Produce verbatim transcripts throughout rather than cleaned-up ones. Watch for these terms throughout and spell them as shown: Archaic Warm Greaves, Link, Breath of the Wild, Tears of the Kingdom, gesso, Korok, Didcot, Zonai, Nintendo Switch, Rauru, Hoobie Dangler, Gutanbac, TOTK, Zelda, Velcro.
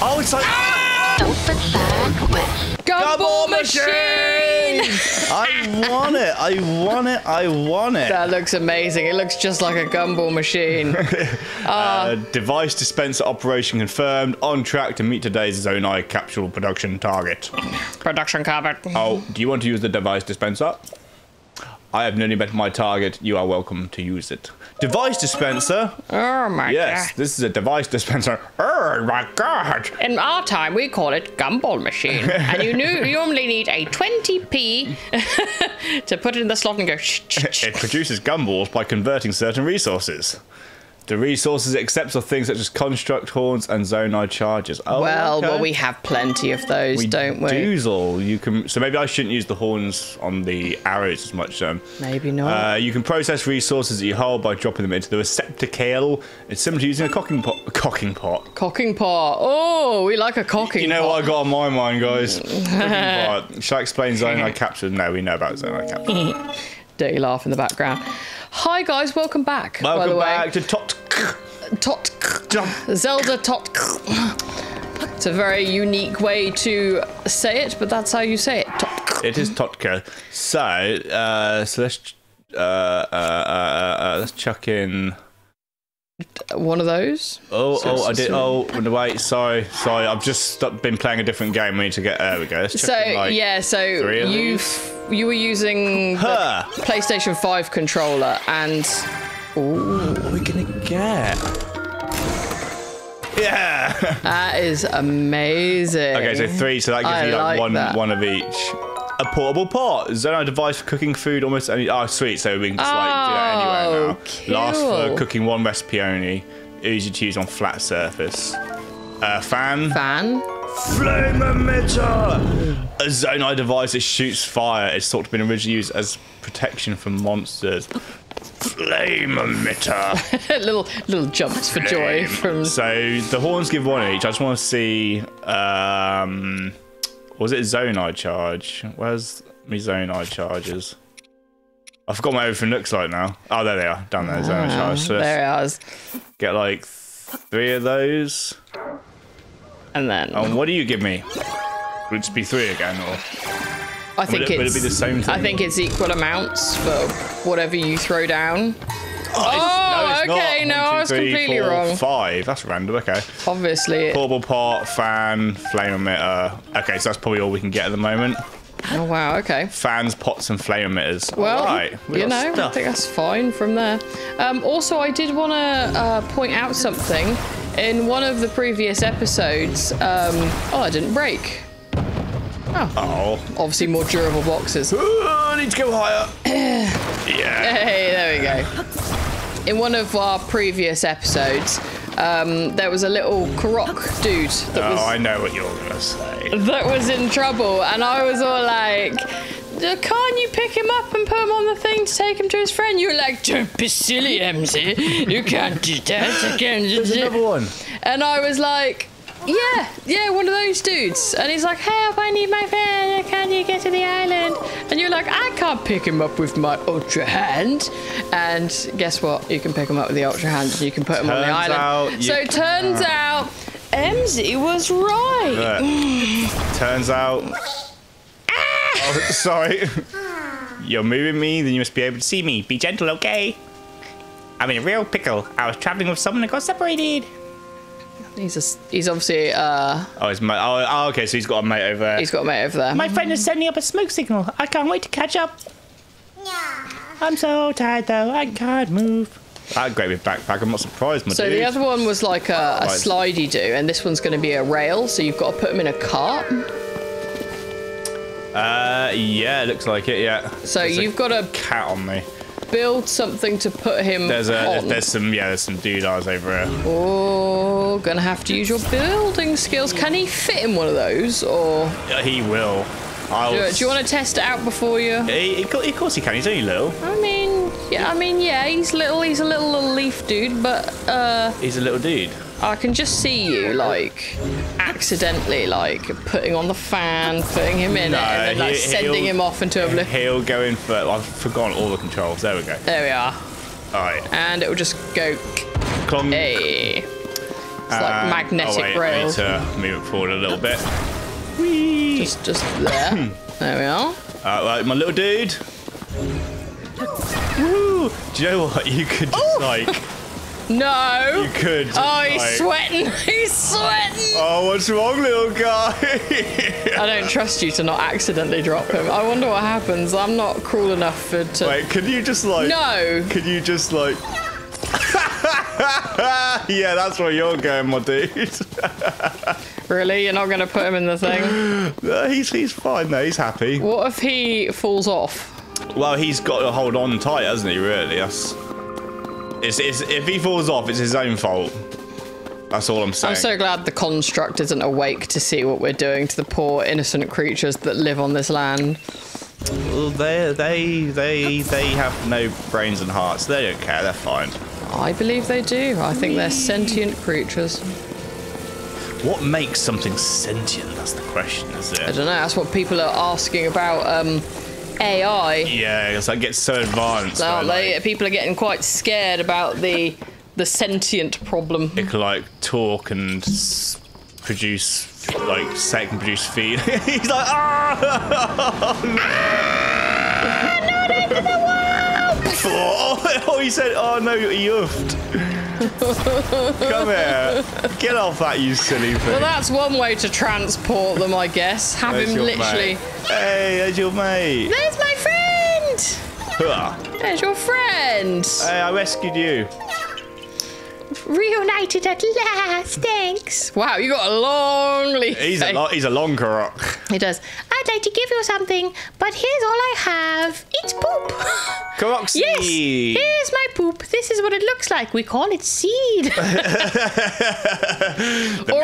Oh, it's like... Ah! Don't forget with Gumball Machine! I want it, I want it, I want it. That looks amazing. It looks just like a Gumball Machine. uh, uh, device dispenser operation confirmed. On track to meet today's Zonai capsule production target. Production carpet. Oh, do you want to use the device dispenser? I have nearly met my target. You are welcome to use it. Device dispenser. Oh my yes, god. Yes, this is a device dispenser. Oh my god. In our time, we call it Gumball Machine. And you, knew, you normally need a twenty p to put it in the slot and go shh, shh, shh. It produces gumballs by converting certain resources. The resources it accepts are things such as construct horns and Zonai charges. Oh, well, okay. Well, we have plenty of those, we don't we? Doozle. You can. So maybe I shouldn't use the horns on the arrows as much. Um, maybe not. Uh, you can process resources that you hold by dropping them into the receptacle. It's similar to using a cocking pot. Cocking pot. Cocking pot. Oh, we like a cocking pot. You know pot. What I got on my mind, guys? Cocking pot. Shall I explain Zonai capture? No, we know about Zonai capture. Dirty laugh in the background. Hi guys, welcome back. Welcome by the way. back to Totk. Totk. Zelda Totk. It's a very unique way to say it, but that's how you say it. Totk. It is Totk. So, uh, so let's uh, uh, uh, uh, let's chuck in one of those. Oh, so, oh, so, I did. So. Oh, wait, sorry, sorry. I've just been playing a different game. We need to get. There we go. Let's chuck so in, like, yeah, so you've. You were using her the PlayStation five controller and... Ooh. What are we going to get? Yeah! That is amazing. Okay, so three, so that gives I you like, like one, that. one of each. A portable pot. Zonai device for cooking food almost any... Oh, sweet, so we can just like oh, do it anywhere now. Cool. Last for cooking one recipe only. Easy to use on flat surface. Uh, fan. Fan. Flame emitter! A Zonai device that shoots fire. It's thought to have been originally used as protection from monsters. Flame emitter. little little jumps Flame. for joy from. So the horns give one each. I just want to see. Um, was it Zonai charge? Where's my Zonai charges? I forgot what everything looks like now. Oh, there they are. Down there, Zonai oh, charge. So there it is. Get like three of those. And then. Oh, what do you give me? Would it just be three again, or? I think would it, it's. Would it be the same thing? I think it's equal amounts for whatever you throw down. Oh, oh it's, no, it's okay, not. One, no, two, I was three, completely four, wrong. Five. That's random. Okay. Obviously. Portable pot, fan, flame emitter. Okay, so that's probably all we can get at the moment. Oh wow. Okay. Fans, pots, and flame emitters. Well, all right. we you know, stuff. I think that's fine from there. Um, also, I did want to uh, point out something. In one of the previous episodes, um, oh, I didn't break. Oh. oh. Obviously more durable boxes. Ooh, I need to go higher. yeah. Hey, there we go. In one of our previous episodes, um, there was a little Korok dude that oh, was- Oh, I know what you're gonna say. That was in trouble, and I was all like, can't you pick him up and put him on the thing to take him to his friend? You were like, don't be silly, M C. You can't do that again. There's another one. And I was like, yeah, yeah, one of those dudes. And he's like, help, I need my friend. Can you get to the island? And you're like, I can't pick him up with my ultra hand. And guess what? You can pick him up with the ultra hand and you can put him turns on the island. So it turns uh, out, M C was right. Mm. Turns out... Oh, sorry. You're moving me, then you must be able to see me. Be gentle, okay? I'm in a real pickle. I was traveling with someone that got separated. He's a, he's obviously. Uh, oh, his mate. Oh, oh, okay. So he's got a mate over there. He's got a mate over there. My friend has sent me up a smoke signal. I can't wait to catch up. Yeah. I'm so tired though. I can't move. That great with backpack. I'm not surprised, my so dude. So the other one was like a, a slidey do, and this one's going to be a rail. So you've got to put them in a cart. Uh, yeah, looks like it, yeah. So there's you've got a cat on me. Build something to put him there's a, on. There's some, yeah, there's some doodars over here. Oh, gonna have to use your building skills. Can he fit in one of those, or...? Yeah, he will. I'll do, do you want to test it out before you...? He, he, of course he can, he's only little. I mean, yeah, I mean, yeah, he's little, he's a little, little leaf dude, but, uh... He's a little dude. I can just see you, like, accidentally, like, putting on the fan, putting him in no, it, and then, like, he, sending him off into a... He'll go in for... I've forgotten all the controls. There we go. There we are. All right. And it will just go... Clonk. Hey. It's like um, magnetic oh wait, rail. I need to move it forward a little bit. Whee! Just, just there. There we are. Uh, like my little dude. Woo! Do you know what? You could just Ooh! like. No. You could. Just, oh, he's like... sweating. He's sweating. Oh, what's wrong, little guy? I don't trust you to not accidentally drop him. I wonder what happens. I'm not cruel enough for. To... Wait, could you just like? No. Could you just like? Yeah, that's where you're going, my dude. Really? You're not going to put him in the thing? No, he's, he's fine, though. He's happy. What if he falls off? Well, he's got to hold on tight, hasn't he, really? That's, it's, it's, if he falls off, it's his own fault. That's all I'm saying. I'm so glad the construct isn't awake to see what we're doing to the poor, innocent creatures that live on this land. Well, they, they, they, they have no brains and hearts. They don't care. They're fine. I believe they do. I think they're sentient creatures. What makes something sentient? That's the question, is it? I don't know. That's what people are asking about um, A I. Yeah, because that gets so advanced. Aren't they? Like, people are getting quite scared about the the sentient problem. It can like talk and produce, like, set and produce feed. He's like, ah, oh, no. Ah, not into the world. Oh, oh, he said, oh no, you're yuffed. Come here. Get off that, you silly thing. Well, that's one way to transport them, I guess. Have there's him literally... Mate. Hey, there's your mate. There's my friend. Huh. There's your friend. Hey, I rescued you. Reunited at last, thanks. Wow, you got a long leaf. He's a, lo he's a long rock. He does. I'd like to give you something, but here's all I have. It's poop. Karoxy. Yes, here's my poop. This is what it looks like. We call it seed. Or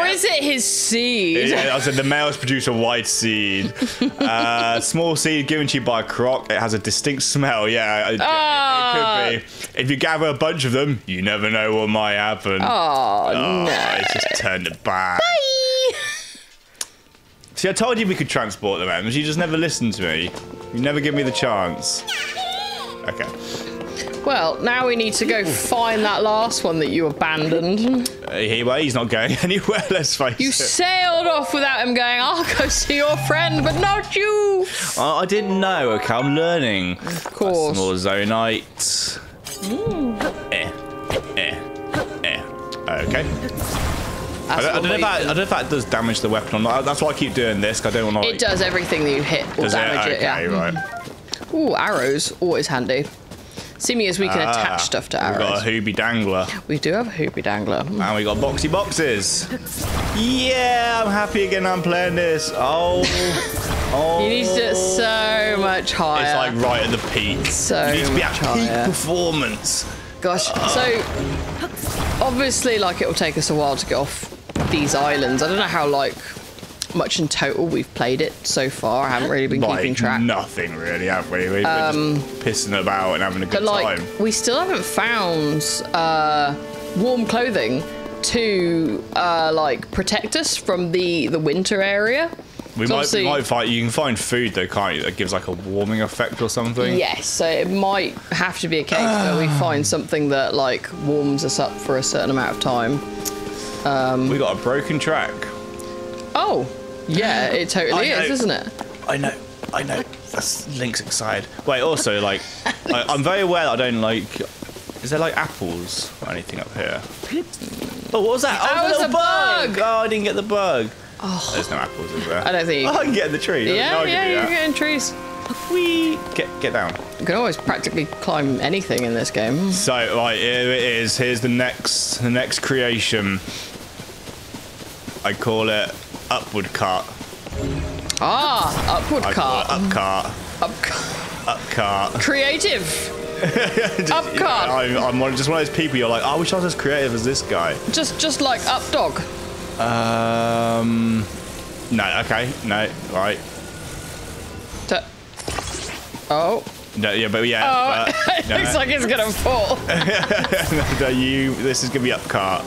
is it his seed? Yeah, I said the males produce a white seed. uh, small seed given to you by a croc. It has a distinct smell. Yeah, it, uh, it, it could be. If you gather a bunch of them, you never know what might happen. Oh, oh no. I just turned it back. Bye. See, I told you we could transport them, Ems. You just never listened to me. You never give me the chance. Okay. Well, now we need to go find that last one that you abandoned. Uh, he, well, he's not going anywhere, let's face it. You sailed off without him going, I'll go see your friend, but not you. Uh, I didn't know. Okay, I'm learning. Of course. That's more Zonite. Mm. Eh. Eh. Eh. Okay. I don't, I, don't know that, I don't know if that does damage the weapon or not. That's why I keep doing this. I don't want to. It does everything that you hit or does damage it. Okay, it, yeah. Right. Mm-hmm. Ooh, arrows. Always handy. Seeing as we can ah, attach stuff to arrows. We've got a Hoobie Dangler. We do have a Hoobie Dangler. And we got boxy boxes. Yeah, I'm happy again I'm playing this. Oh. Oh. You need to do it so much higher. It's like right at the peak. So you need to be at higher. Peak performance. Gosh, uh. so obviously, like, it'll take us a while to get off these islands. I don't know how, like, much in total we've played it so far. I haven't really been like, keeping track. Nothing really, have we? We've um, been just pissing about and having a good but, like, time. We still haven't found uh, warm clothing to, uh, like, protect us from the, the winter area. We might, we might find, you can find food though, can't you? That gives like a warming effect or something. Yes, so it might have to be a case where we find something that like warms us up for a certain amount of time. Um, we got a broken track. Oh, yeah, it totally is, isn't it? I know, I know. That's Link's excited. Wait, also like, I, I'm very aware that I don't like. Is there like apples or anything up here? Oh, what was that? Oh, that was a bug. bug. Oh, I didn't get the bug. Oh. There's no apples in there. I don't think you can. Oh, I can get in the tree. Yeah, no, yeah, you can get in trees. Whee! Get, get down. You can always practically climb anything in this game. So, right, here it is. Here's the next, the next creation. I call it Upward Cart. Ah, Upward I Cart. Call it up cart. Up cart. Up cart. Creative. Just, up cart. Yeah, I'm, I'm just one of those people you're like, oh, I wish I was as creative as this guy. Just, just like Up Dog. Um, no, okay, no, right. T oh. No, yeah, but yeah. Oh, but, it no. looks like it's gonna fall. no, no, you, this is gonna be up cart.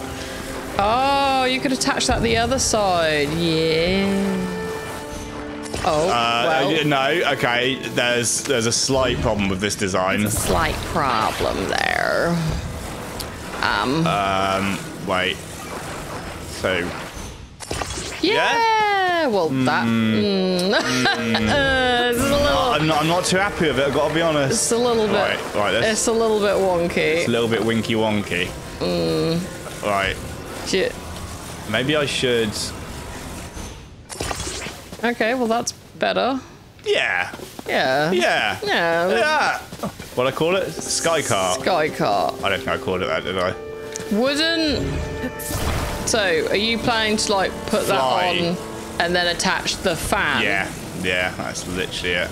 Oh, you could attach that the other side, yeah. Oh, uh, well. No, okay, there's, there's a slight problem with this design. There's a slight problem there. Um. Um, wait. so... Yeah! yeah? Well, mm. that... Mm. Mm. uh, it's a little... I'm not, I'm not too happy with it, I've got to be honest. It's a little bit... Right, right, it's a little bit wonky. It's a little bit winky-wonky. Mm. Right. Shit. Maybe I should... Okay, well, that's better. Yeah. Yeah. Yeah. Yeah. yeah. What I call it? Skycart. Skycart. I don't think I called it that, did I? Wouldn't. So, are you planning to like put Fly. that on and then attach the fan? Yeah. Yeah. That's literally it.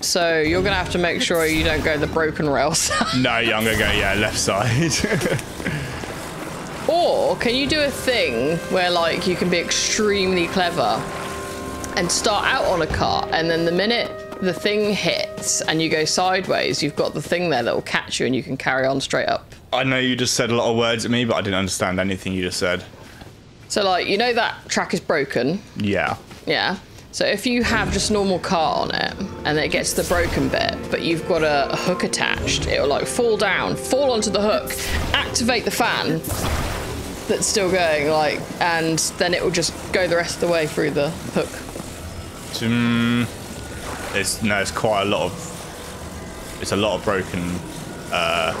So you're gonna have to make sure you don't go the broken rail side. No, yeah, I'm gonna go yeah left side. Or can you do a thing where like you can be extremely clever and start out on a cart, and then the minute the thing hits and you go sideways, you've got the thing there that will catch you and you can carry on straight up. I know you just said a lot of words at me, but I didn't understand anything you just said. So, like, you know that track is broken? Yeah. Yeah. So if you have just normal cart on it, and it gets the broken bit, but you've got a, a hook attached, it'll, like, fall down, fall onto the hook, activate the fan that's still going, like, and then it will just go the rest of the way through the hook. Um, it's no, it's quite a lot of, it's a lot of broken. Uh,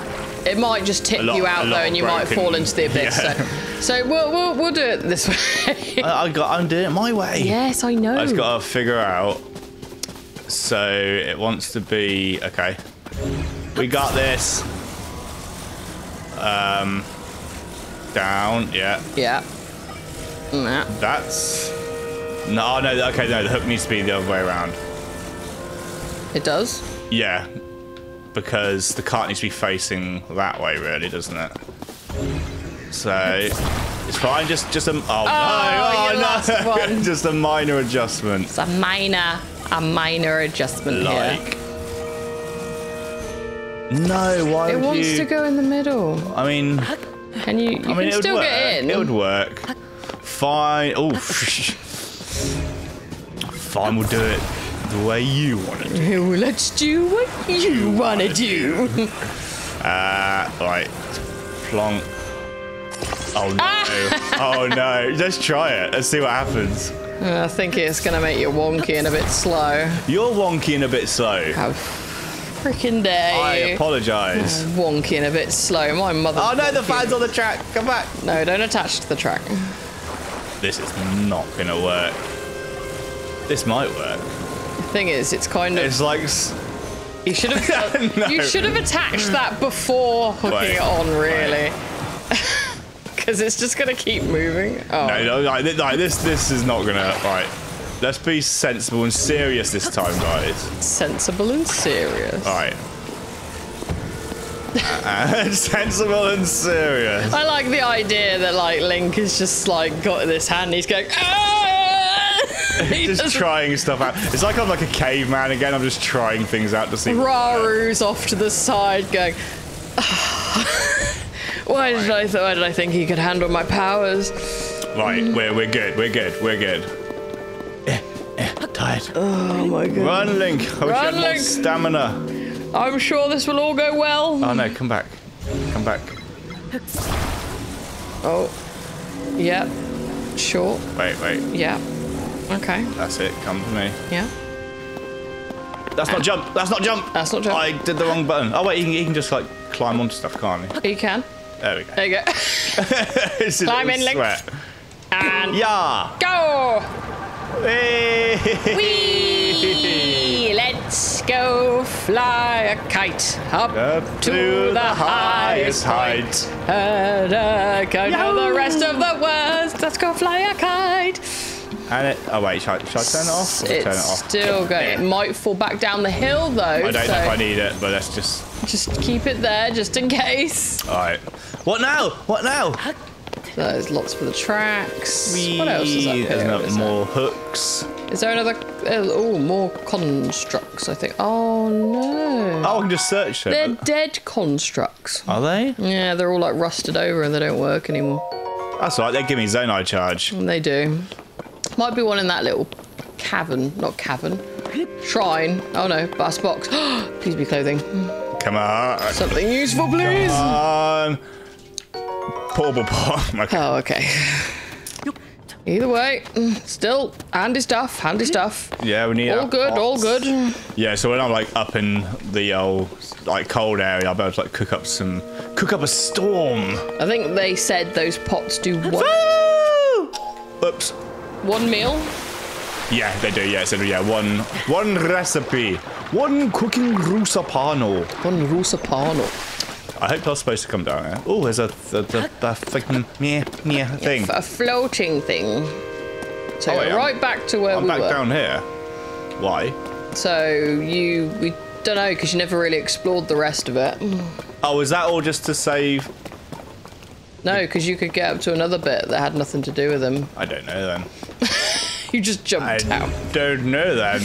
it might just tip lot, you out though, and you broken, might fall into the abyss. Yeah. So, so we'll, we'll we'll do it this way. I, I got, I'm doing it my way. Yes, I know. I just got to figure out. So it wants to be okay. We got this. Um, down, yeah. Yeah. Nah. That's. No, no, okay, no, the hook needs to be the other way around. It does? Yeah, because the cart needs to be facing that way, really, doesn't it? So, it's fine, just, just a... Oh, oh no, oh, no. Just a minor adjustment. It's a minor, a minor adjustment like, here. No, why it would you... It wants to go in the middle. I mean... Can you, you I mean, can still work. get in. It would work. Fine. Oh, fine, we'll do it the way you want to do it. Let's do what you want to do. Uh, right. Plonk. Oh, no. Oh, no. Let's try it. Let's see what happens. Uh, I think it's going to make you wonky and a bit slow. You're wonky and a bit slow. How freaking dare you. I apologise. Wonky and a bit slow. My mother. Oh, no, wonky. The fan's on the track. Come back. No, don't attach to the track. This is not going to work. This might work. The thing is, it's kind of... It's like... You should have no. You should have attached that before hooking wait, it on, really. Because it's just going to keep moving. Oh. No, no, like, like, this this is not going to... Right. Let's be sensible and serious this time, guys. Sensible and serious. All right. And sensible and serious. I like the idea that, like, Link has just, like, got this hand and he's going... Aah! Just trying stuff out. It's like I'm like a caveman again. I'm just trying things out to see. Raru's off to the side going, oh, why did I? Why did I think he could handle my powers? Right, we're we're good. We're good. We're good. Eh, eh, tired. Oh my god. Run, Link. I wish Run, I had more Link. Stamina. I'm sure this will all go well. Oh no! Come back. Come back. Oh. Yeah. Sure. Wait. Wait. Yeah. Okay. That's it. Come to me. Yeah. That's ah. not jump. That's not jump. That's not jump. I did the wrong button. Oh wait, he can, he can just like climb onto stuff, can't he? You can. There we go. There you go. It's climb in, Link. And yeah. Go. Whee. Whee. Let's go fly a kite up, up to, to the, the highest height. height. And uh, go Yo. to the rest of the world. Let's go fly a kite. And it, oh wait, should I, should I turn it off? Or it's turn it off? still going. Yeah. It might fall back down the hill though. I don't so. know if I need it, but let's just... Just keep it there, just in case. All right. What now? What now? There's lots for the tracks. Wee. What else is up here? There's more there? hooks. Is there another... Oh, more constructs, I think. Oh, no. Oh, I can just search them. They're dead constructs. Are they? Yeah, they're all like rusted over and they don't work anymore. That's all right, they give me Zonai charge. They do. Might be one in that little cavern, not cavern, shrine. Oh no, bus box. Please be clothing. Come on. Something useful, please. Come on. Pop. Okay. Oh, okay. Either way, still handy stuff, handy stuff. Yeah, we need all good, pots. all good. Yeah, so when I'm like up in the old like cold area, I'll be able to like cook up some, cook up a storm. I think they said those pots do one. Oops. One meal. Yeah, they do. Yeah, so yeah, one, one recipe, one cooking rusapano. One rusapano. I hope they're supposed to come down here. Oh, there's a fucking meh, meh thing. A floating thing. So oh, wait, right I'm, back to where I'm we were. I'm back down here. Why? So you, we don't know, because you never really explored the rest of it. Oh, is that all just to save? No, because you could get up to another bit that had nothing to do with them. I don't know then. You just jumped I out. I don't know then.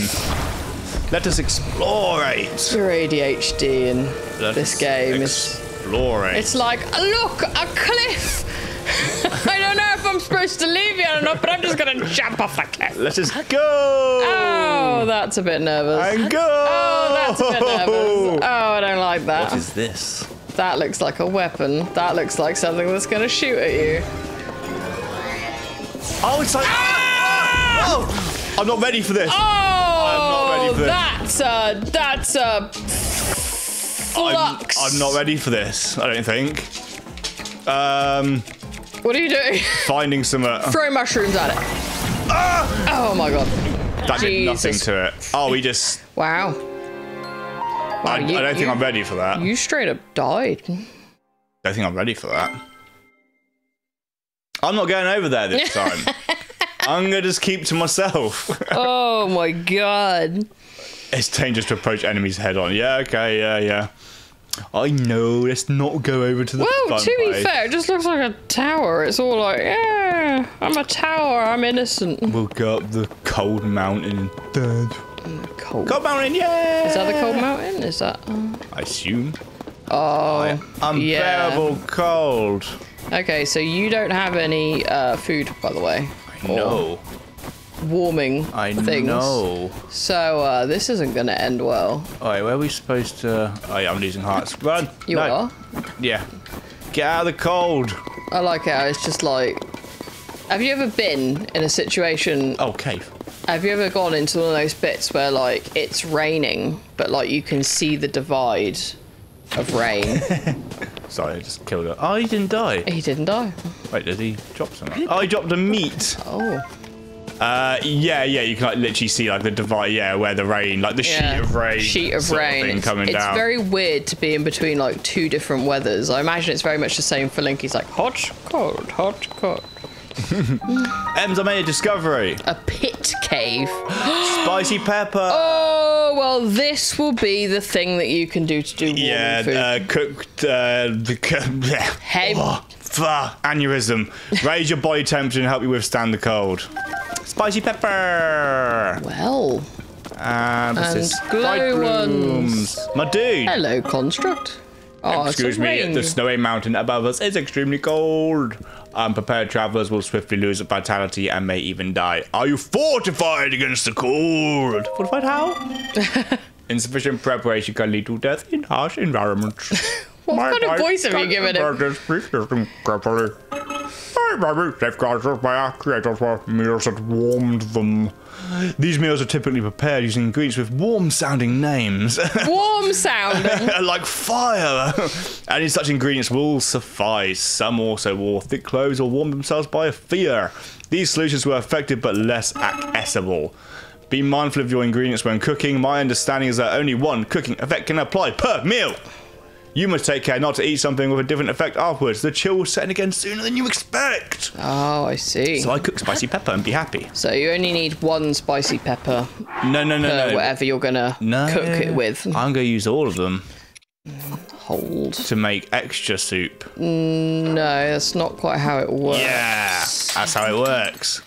Let us explore it. Your A D H D and Let this game is... Exploring. It's like, look, a cliff. I don't know if I'm supposed to leave here or not, but I'm just going to jump off the cliff. Let us go. Oh, that's a bit nervous. And go. Oh, that's a bit nervous. Oh, I don't like that. What is this? That looks like a weapon. That looks like something that's going to shoot at you. Oh, it's like... Ah! Oh, oh. I'm not ready for this. Oh, I'm not ready for this. That's a... That's a... I'm, I'm not ready for this, I don't think. Um, what are you doing? Finding some... Uh, Throw mushrooms at it. Ah! Oh, my God. That Jesus. did nothing to it. Oh, he just... Wow. wow I, you, I don't you, think I'm ready for that. You straight up died. I don't think I'm ready for that. I'm not going over there this time. I'm going to just keep to myself. Oh, my God. It's dangerous to approach enemies head on. Yeah, okay, yeah, yeah. I know, let's not go over to the Well, fun to be place. fair, it just looks like a tower. It's all like, yeah, I'm a tower, I'm innocent. We'll go up the cold mountain instead. Cold. cold mountain, yeah! Is that the cold mountain? Is that... Uh... I assume. Oh, unbearable yeah. cold. Okay, so you don't have any uh, food, by the way. I know. warming I things. know. So uh, this isn't going to end well. Alright, where are we supposed to... Oh yeah, I'm losing hearts. Run! You no. are? Yeah. Get out of the cold! I like it. It's just like... Have you ever been in a situation... Oh, cave. Have you ever gone into one of those bits where like it's raining, but like you can see the divide of rain? Sorry, I just killed her. Oh, he didn't die. He didn't die. Wait, did he drop something? Oh, he dropped a meat! Oh. Uh, yeah, yeah, you can like literally see like the divide, yeah, where the rain, like the yeah. sheet of rain, sheet of rain thing coming it's, it's down. It's very weird to be in between like two different weathers. I imagine it's very much the same for Link. He's like hot, cold, hot, cold. Ems, I made a discovery. A pit cave. Spicy pepper. Oh well, this will be the thing that you can do to do warming yeah, food. Yeah, uh, cooked. Uh, hey. Oh, aneurysm. Raise your body temperature and help you withstand the cold. Spicy pepper. Well. Uh, and this? glow ones. My dude. Hello, construct. Oh, Excuse me. Rain. The snowy mountain above us is extremely cold. Unprepared travelers will swiftly lose vitality and may even die. Are you fortified against the cold? Fortified how? Insufficient preparation can lead to death in harsh environments. What my kind of voice have you given it? Safeguards by our creators were meals that warmed them. These meals are typically prepared using ingredients with warm-sounding names. Warm-sounding? Like fire. Any such ingredients will suffice. Some also wore thick clothes or warmed themselves by a fear. These solutions were effective but less accessible. Be mindful of your ingredients when cooking. My understanding is that only one cooking effect can apply per meal. You must take care not to eat something with a different effect afterwards. The chill will set in again sooner than you expect. Oh, I see. So I cook spicy pepper and be happy. So you only need one spicy pepper. No, no, no, for no. Whatever you're gonna no, cook it with. I'm gonna use all of them. Hold. To make extra soup. No, that's not quite how it works. Yeah, that's how it works.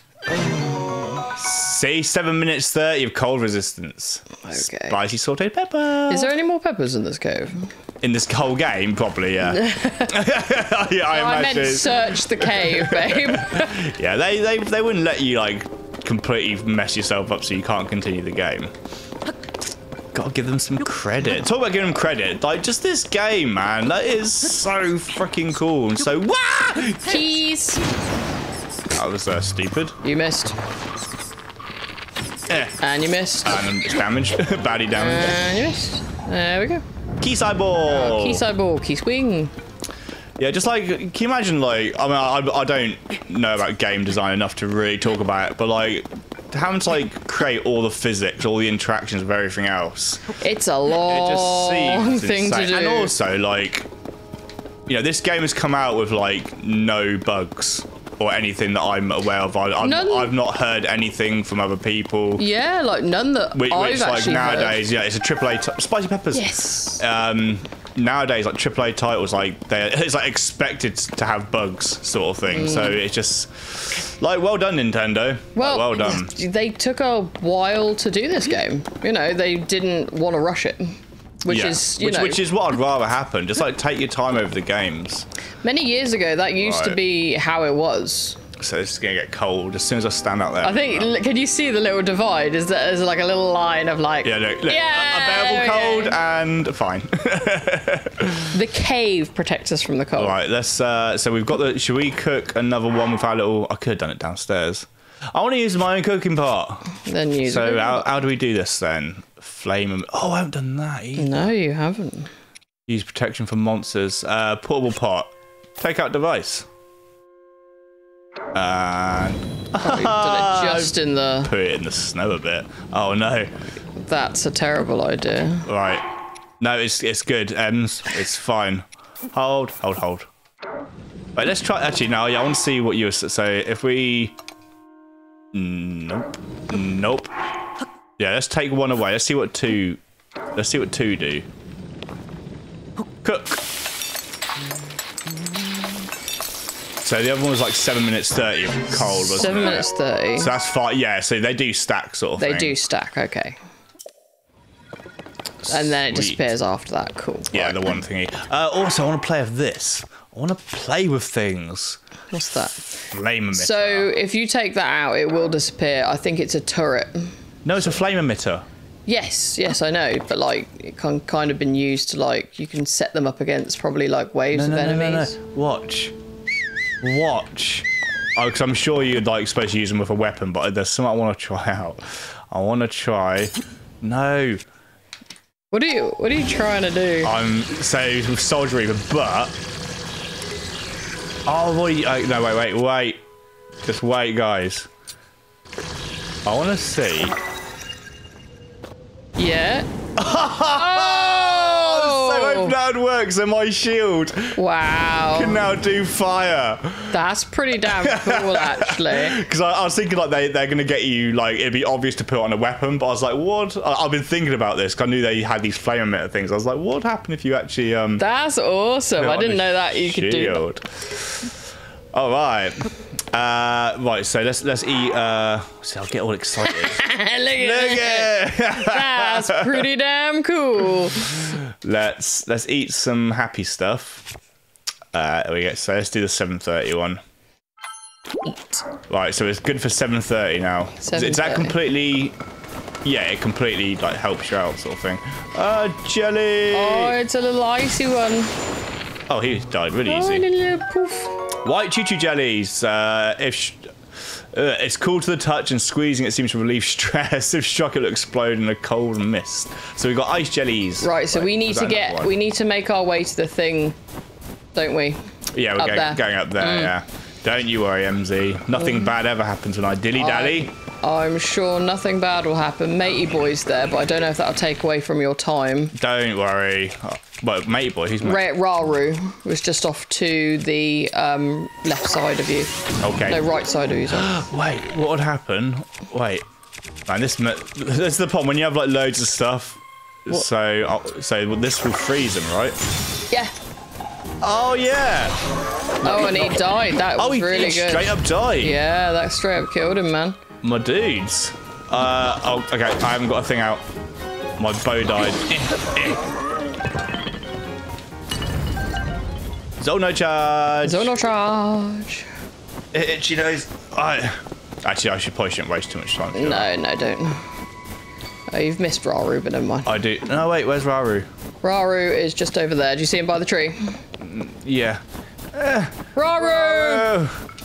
See, seven minutes thirty of cold resistance. Okay. Spicy sauteed pepper. Is there any more peppers in this cave? In this whole game, probably, yeah. I, no, I, I meant it. search the cave, babe. Yeah, they, they, they wouldn't let you, like, completely mess yourself up so you can't continue the game. gotta give them some credit. Talk about giving them credit. Like, just this game, man. That is so freaking cool. And so, wah! Jeez. That was uh, stupid. You missed. Yeah. And you missed. And it's damaged. Badly damaged. And you missed. There we go. Keyside ball. Oh, Keyside ball. Key swing. Yeah, just like, can you imagine, like, I mean, I, I don't know about game design enough to really talk about it, but, like, having to, like, create all the physics, all the interactions with everything else. It's a long it just seems thing insane. to do. And also, like, you know, this game has come out with, like, no bugs or anything that I'm aware of. I, I've, I've not heard anything from other people. Yeah, like, none that which, I've which, actually like, nowadays, heard. Yeah, it's a triple A... Spicy Peppers. Yes. Um... Nowadays, like triple A titles, like they're it's like expected to have bugs, sort of thing. Mm. So it's just like, well done, Nintendo. Well, like, well done. They took a while to do this game. You know, they didn't want to rush it, which yeah. is you which, know, which is what I'd rather happen. Just like take your time over the games. Many years ago, that used right. to be how it was. So it's gonna get cold as soon as I stand out there. I think. Right. Can you see the little divide? Is that is like a little line of like? Yeah, look, look yeah, available cold okay. and fine. The cave protects us from the cold. All right, let's. Uh, so we've got the. Should we cook another one with our little? I could have done it downstairs. I want to use my own cooking pot. Then use. So how, how do we do this then? Flame. And, oh, I haven't done that either. No, you haven't. Use protection for monsters. Uh, portable pot. Take out device. And oh, did it just in the put it in the snow a bit. Oh no, that's a terrible idea. Right, no, it's it's good. Ems, it's fine. Hold, hold, hold. Right, let's try. Actually, no, yeah, I want to see what you were. So if we, nope, nope. Yeah, let's take one away. Let's see what two. Let's see what two do. Cook. So the other one was like seven minutes thirty of cold, wasn't seven it? seven minutes thirty. So that's fine. Yeah, so they do stack sort of they thing. They do stack, okay. Sweet. And then it disappears after that, cool. Yeah, right. The one thingy. Uh, also, I want to play with this. I want to play with things. What's that? Flame emitter. So if you take that out, it will disappear. I think it's a turret. No, it's a flame emitter. Yes, yes, I know, but like it can kind of been used to like, you can set them up against probably like waves no, no, of enemies. No, no, no. Watch. Watch. Oh, because I'm sure you're like supposed to use them with a weapon, but there's something I want to try out. I want to try. No. What are you? What are you trying to do? I'm so soldier even, but. Oh, boy. Oh, no, wait, wait, wait. Just wait, guys. I want to see. Yeah. That works, and my shield wow can now do fire. That's pretty damn cool, actually. Because I, I was thinking like they, they're gonna get you, like it'd be obvious to put on a weapon, but I was like, what? I, I've been thinking about this because I knew they had these flame emitter things. I was like, what happened if you actually um that's awesome. I didn't know that you could do that. All right. Uh, right, so let's let's eat. Uh, so I'll get all excited. Look at it! That's pretty damn cool. Let's let's eat some happy stuff. Uh, there we go. So let's do the seven thirty one. Eat. Right, so it's good for seven thirty now. seven thirty. Is that completely? Yeah, it completely like helps you out, sort of thing. Uh, jelly. Oh, it's a little icy one. Oh, he died really oh, easy. A little poof. White choo-choo jellies. Uh, if sh uh, it's cool to the touch and squeezing it seems to relieve stress. If shock, it will explode in a cold mist. So we've got ice jellies. Right. So right. we need to get. We need to make our way to the thing, don't we? Yeah, we're up going, going up there. Mm. Yeah. Don't you worry, M Z. Nothing mm. bad ever happens when I dilly dally. I, I'm sure nothing bad will happen. Matey boy's there, but I don't know if that'll take away from your time. Don't worry. Oh. Well, mate, boy, he's mate. Rauru was just off to the um, left side of you. Okay. No, right side of you. Wait, what would happen? Wait, man, this this is the problem when you have like loads of stuff. What? So, uh, so well, this will freeze him, right? Yeah. Oh yeah. Oh, and he died. That was oh, he, really he good. Straight up died. Yeah, that straight up killed him, man. My dudes. Uh, oh, okay. I haven't got a thing out. My bow died. Zonai charge. Zonai charge. It, it, she knows. I actually, I should probably shouldn't waste too much time. No, I? no, don't. Oh, you've missed Rauru, but never mind. I do. No, wait, where's Rauru? Rauru is just over there. Do you see him by the tree? Yeah. Eh, Rauru! Rauru!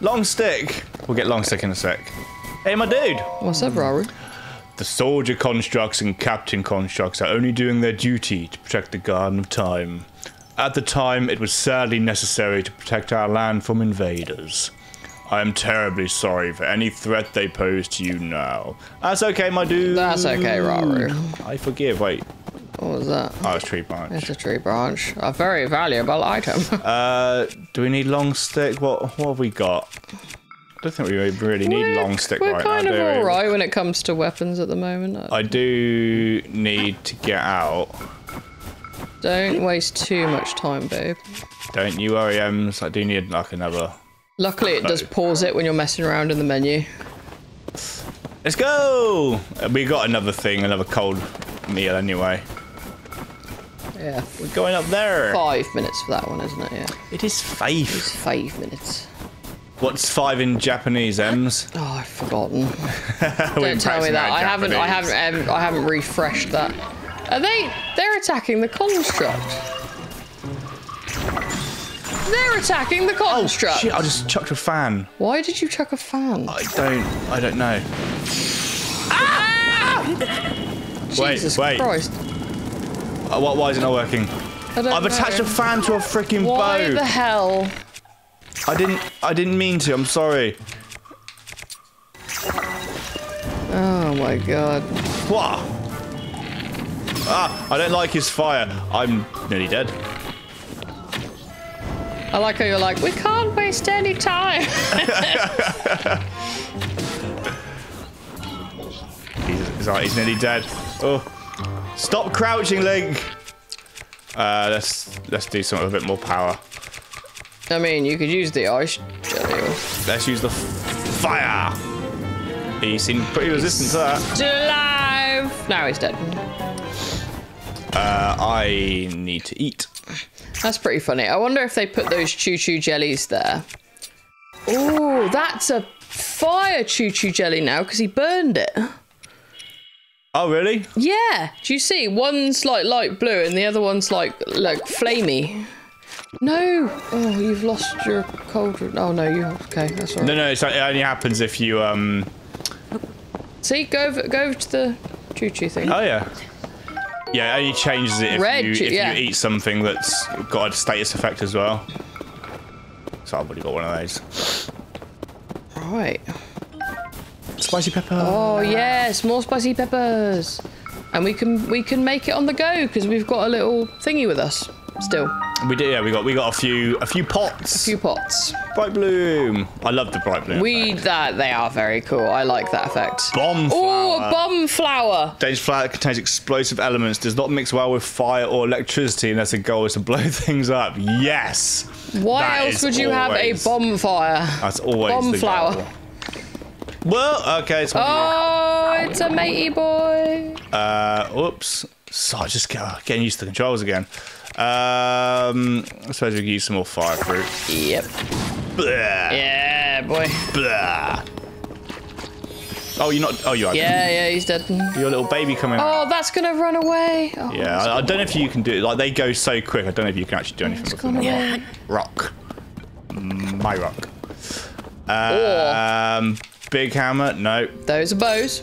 Long stick. We'll get long stick in a sec. Hey, my dude. What's up, Rauru? The soldier constructs and captain constructs are only doing their duty to protect the Garden of Time. At the time, it was sadly necessary to protect our land from invaders. I am terribly sorry for any threat they pose to you now. That's okay, my dude. That's okay, Rauru. I forgive. Wait. What was that? Oh, it's a tree branch. It's a tree branch. A very valuable item. uh, do we need long stick? What What have we got? I don't think we really need we're, long stick right now. We're kind of all right when it comes to weapons at the moment. I, I do need to get out. Don't waste too much time, babe. Don't you worry, Ems. I do need like another... Luckily, it does pause it when you're messing around in the menu. Let's go! We got another thing, another cold meal anyway. Yeah. We're going up there. Five minutes for that one, isn't it? Yeah. It is five. It's five minutes. What's five in Japanese, Ems? Oh, I've forgotten. Don't tell me that. I haven't. I haven't. Um, I haven't refreshed that. Are they? They're attacking the construct. They're attacking the construct. Oh shit! I just chucked a fan. Why did you chuck a fan? I don't. I don't know. Ah! Jesus wait, wait. Christ! Uh, what? Why is it not working? I don't I've know. attached a fan to a freaking bow. Why the hell? I didn't. I didn't mean to. I'm sorry. Oh my god! What? Ah! I don't like his fire. I'm nearly dead. I like how you're like, we can't waste any time. he's, he's, like, he's nearly dead. Oh, stop crouching, Link. Uh, let's let's do something with a bit more power. I mean, you could use the ice jelly. Let's use the fire. He seemed pretty resistant to that. Still alive. Now he's dead. Uh, I need to eat. That's pretty funny. I wonder if they put those choo-choo jellies there. Oh, that's a fire choo-choo jelly now because he burned it. Oh, really? Yeah. Do you see? One's like light blue and the other one's like like flamey. No. Oh, you've lost your cauldron. Oh no, you okay? That's all right. No, no. It's like, it only happens if you um. See, go over, go over to the choo-choo thing. Oh yeah. Yeah, it only changes it if, Red, you, if yeah. you eat something that's got a status effect as well. So I've already got one of those. Right. Spicy pepper. Oh yes, more spicy peppers. And we can we can make it on the go because we've got a little thingy with us still. We do, yeah. We got we got a few a few pots. A few pots. Bright bloom. I love the bright bloom. We effect. that they are very cool. I like that effect. Bomb flower. Oh, a bomb flower. Dangerous flower that contains explosive elements. Does not mix well with fire or electricity unless the goal is to blow things up. Yes. Why else would you always, have a bonfire? That's always bomb the flower. Goal. Well, okay. It's oh, it's a matey boy. Uh, oops. So I just got, getting used to the controls again. Um, I suppose we could use some more fire fruit. Yep. Blah. Yeah, boy. Blah. Oh, you're not. Oh, you are. Yeah, yeah, he's dead. Your little baby coming. Oh, that's gonna run away. Oh, yeah, I, I don't know if you can do it. Like they go so quick. I don't know if you can actually do anything with them. Yeah. Rock. My rock. Um, or, big hammer. No. Those are bows.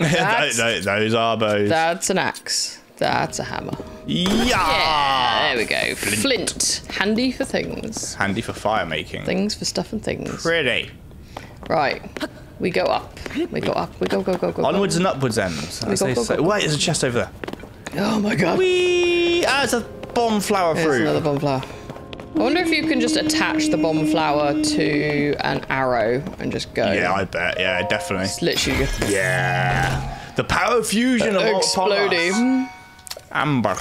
That's, no, no, those are bows. That's an axe. That's a hammer. Yeah. Yeah, there we go. Flint. Flint. Handy for things. Handy for fire making. Things for stuff and things. Pretty. Right. We go up. We, we go up. We go, go, go, go. Onwards go. and upwards ends. Go, go, go, so. go. Wait, there's a chest over there. Oh my god. Whee! Ah, it's a bomb flower fruit. There's another bomb flower. I wonder if you can just attach the bomb flower to an arrow and just go. Yeah, I bet. Yeah, definitely. It's literally good. Yeah. The power fusion of exploding. Amber.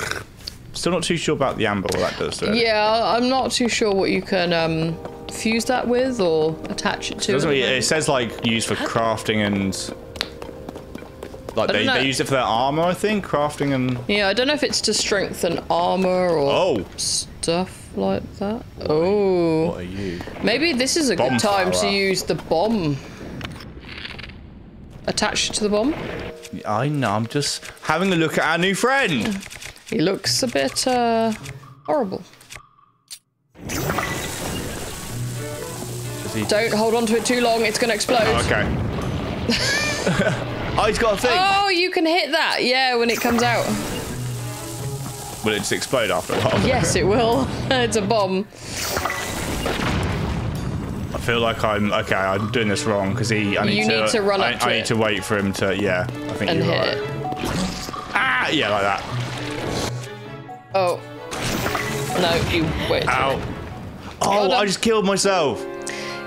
Still not too sure about the amber, what that does to it. Yeah, I'm not too sure what you can um, fuse that with or attach it to. It, really, it says like used for crafting and... Like they, they use it for their armour, I think? Crafting and... Yeah, I don't know if it's to strengthen armour or oh. stuff like that. What oh. Are, what are you? Maybe this is a bomb good time flower. to use the bomb. attached to the bomb. I know, I'm just having a look at our new friend. He looks a bit uh, horrible. Don't hold on to it too long, it's going to explode. Oh, okay. Oh, he's got a thing. Oh, you can hit that, yeah, when it comes out. Will it just explode after a while? Yes, it will. It's a bomb. I feel like I'm, okay, I'm doing this wrong, because he, I need, you to, need to run I, up to I need it. to wait for him to, yeah, I think and you're right. It. Ah, yeah, like that. Oh. No, you wait. Ow. Oh, I just killed myself.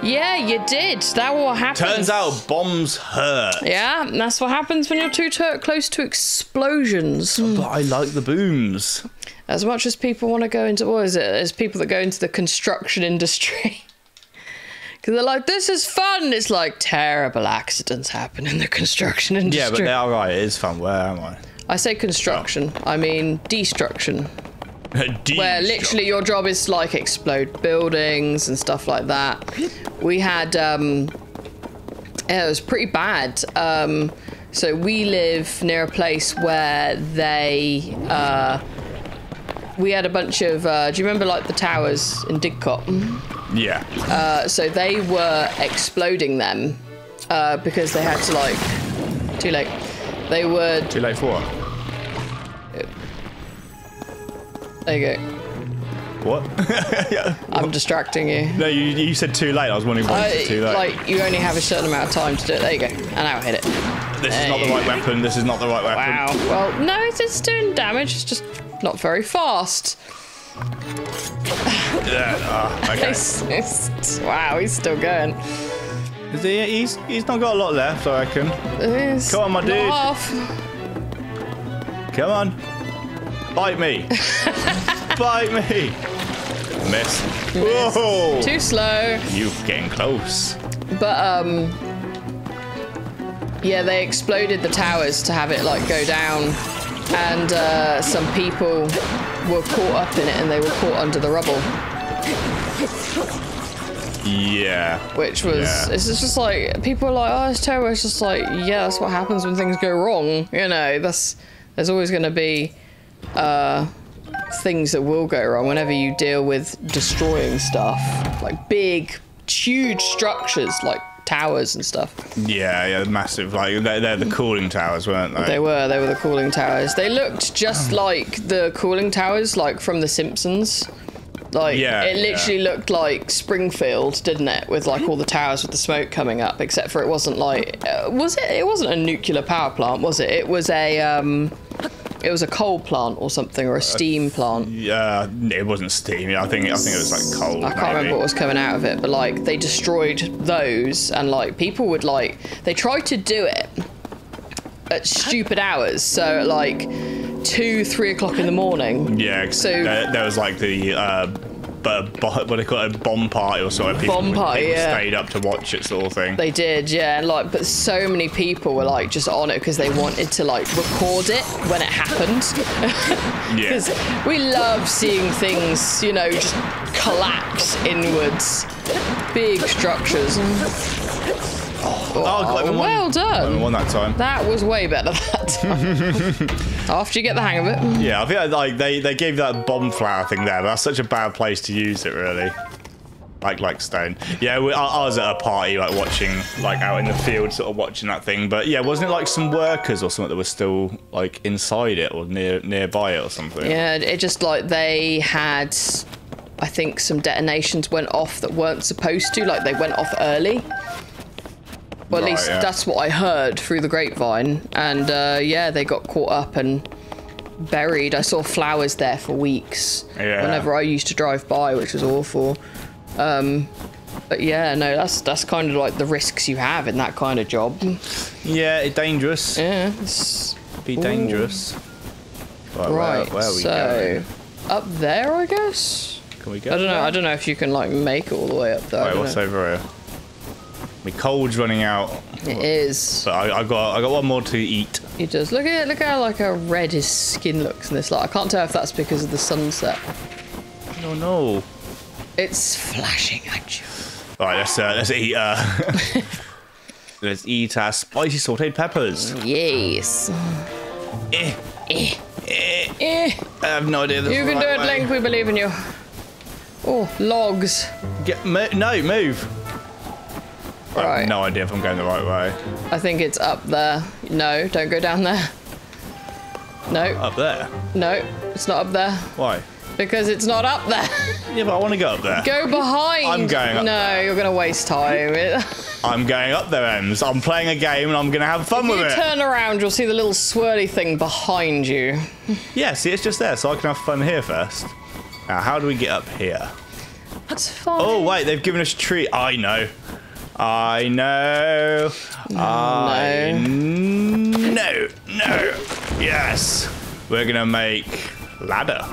Yeah, you did. That will happen. Turns out bombs hurt. Yeah, that's what happens when you're too close to explosions. But I like the booms. As much as people want to go into, what is it? There's people that go into the construction industry. Because they're like, this is fun. It's like terrible accidents happen in the construction industry. Yeah, but they are right. It is fun. Where am I? I say construction. Oh. I mean destruction. De where literally your job is to, like, explode buildings and stuff like that. We had, um, yeah, it was pretty bad. Um, so we live near a place where they, uh, we had a bunch of, uh, do you remember like the towers in Didcot? Yeah. Uh, so they were exploding them uh, because they had to, like, too late. They were. Too late for what? There you go. What? Yeah. I'm distracting you. No, you, you said too late. I was wondering why uh, you said too late. Like, you only have a certain amount of time to do it. There you go. And I'll hit it. This there is not the right go. weapon. This is not the right weapon. Wow. Well, no, it's, it's doing damage. It's just not very fast. Yeah. Oh, okay. it's, it's, wow, he's still going. Is he, he's, he's not got a lot left, I reckon. It's Come on, my dude. Off. Come on. Bite me. Bite me. Miss. Miss. Whoa. Too slow. You're getting close. But, um... yeah, they exploded the towers to have it, like, go down. And uh, some people were caught up in it, and they were caught under the rubble. Yeah. Which was... Yeah. It's just like... People are like, oh, it's terrible. It's just like, yeah, that's what happens when things go wrong. You know, that's... There's always going to be... Uh, things that will go wrong whenever you deal with destroying stuff, like big, huge structures, like towers and stuff. Yeah, yeah, massive. Like they're, they're the cooling towers, weren't they? They were. They were the cooling towers. They looked just like the cooling towers, like from The Simpsons. Like yeah, it literally yeah. looked like Springfield, didn't it? With like all the towers with the smoke coming up, except for it wasn't like uh, was it? It wasn't a nuclear power plant, was it? It was a. Um, It was a coal plant or something, or a steam plant. Yeah, it wasn't steam. I think I think it was like coal. I can't maybe. remember what was coming out of it, but like they destroyed those, and like people would like they tried to do it at stupid hours, so at like two, three o'clock in the morning. Yeah. So there, there was like the uh, what do they call it, a bomb party or sort of people, bomb party, people yeah. stayed up to watch it sort of thing. They did, yeah. Like, but so many people were like just on it because they wanted to like record it when it happened. Yeah. Because we love seeing things, you know, just collapse inwards, big structures. Oh, oh, God, oh well won. done. I won that time. That was way better that time. After you get the hang of it. Yeah, I think like they they gave that bomb flower thing there, but that's such a bad place to use it, really. Like like stone. Yeah, we, I, I was at a party like watching like out in the field, sort of watching that thing. But yeah, wasn't it like some workers or something that were still like inside it or near nearby it or something? Yeah, it just like they had. I think some detonations went off that weren't supposed to. Like they went off early. Well, at right, least yeah. that's what I heard through the grapevine. And, uh, yeah, they got caught up and buried. I saw flowers there for weeks yeah. whenever I used to drive by, which was awful. Um, but, yeah, no, that's that's kind of like the risks you have in that kind of job. Yeah, it's dangerous. Yeah. It's... Be dangerous. Right, right, where, where are we so going? Up there, I guess? Can we go? I don't know. There? I don't know if you can, like, make it all the way up there. Right, what's know. over here? My cold's running out. It is. But I, I got I got one more to eat. It does. Look at it. Look how like how red his skin looks in this light. I can't tell if that's because of the sunset. No, no. It's flashing at you. All right, let's uh, let's eat. Uh, Let's eat our spicy sauteed peppers. Yes. Eh. Eh. Eh. Eh. I have no idea. This you can right do it, way. Link. We believe in you. Oh, logs. Get mo no move. Right. I have no idea if I'm going the right way. I think it's up there. No, don't go down there. No. Up there? No, it's not up there. Why? Because it's not up there. Yeah, but I want to go up there. Go behind. I'm going up no, there. No, you're going to waste time. I'm going up there, Ems. I'm playing a game and I'm going to have fun if with you it. You turn around, you'll see the little swirly thing behind you. Yeah, see, it's just there, so I can have fun here first. Now, how do we get up here? That's fine. Oh, wait, they've given us a tree. I know. I know. No. I know. No. Yes. We're going to make ladder.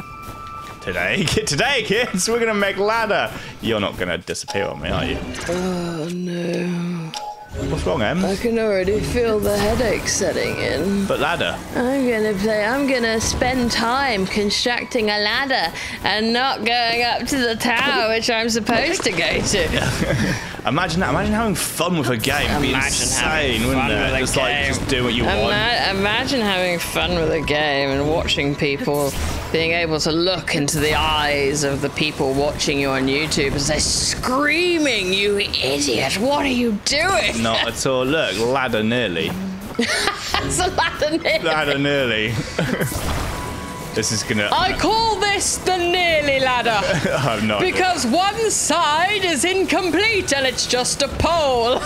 Today, today, kids, we're gonna make ladder. You're not gonna disappear on me, are you? Oh no! What's wrong, Em? I can already feel the headache setting in. But ladder. I'm gonna play. I'm gonna spend time constructing a ladder and not going up to the tower, which I'm supposed to go to. Imagine that. Imagine having fun with a game. It'd be insane, wouldn't it? Just like just do what you want. Imagine having fun with a game and watching people. Being able to look into the eyes of the people watching you on YouTube as they're screaming, "You idiot! What are you doing?" Not at all. Look, ladder nearly. It's a ladder nearly. Ladder nearly. This is gonna. I call this the nearly ladder. I'm not. Because good. One side is incomplete and it's just a pole.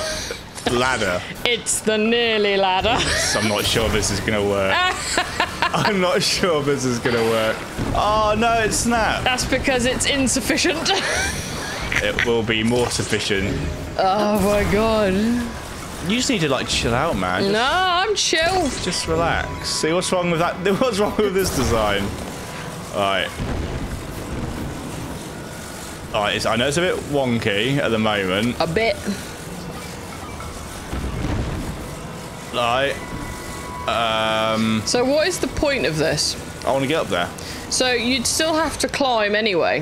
Ladder. It's the nearly ladder. I'm not sure this is gonna work. I'm not sure if this is going to work. Oh, no, it snapped. That's because it's insufficient. It will be more sufficient. Oh, my God. You just need to, like, chill out, man. Just, no, I'm chill. Just relax. See, what's wrong with that? What's wrong with this design? All right. All right, it's, I know it's a bit wonky at the moment. A bit. All right. Um, so what is the point of this? I want to get up there. So you'd still have to climb anyway.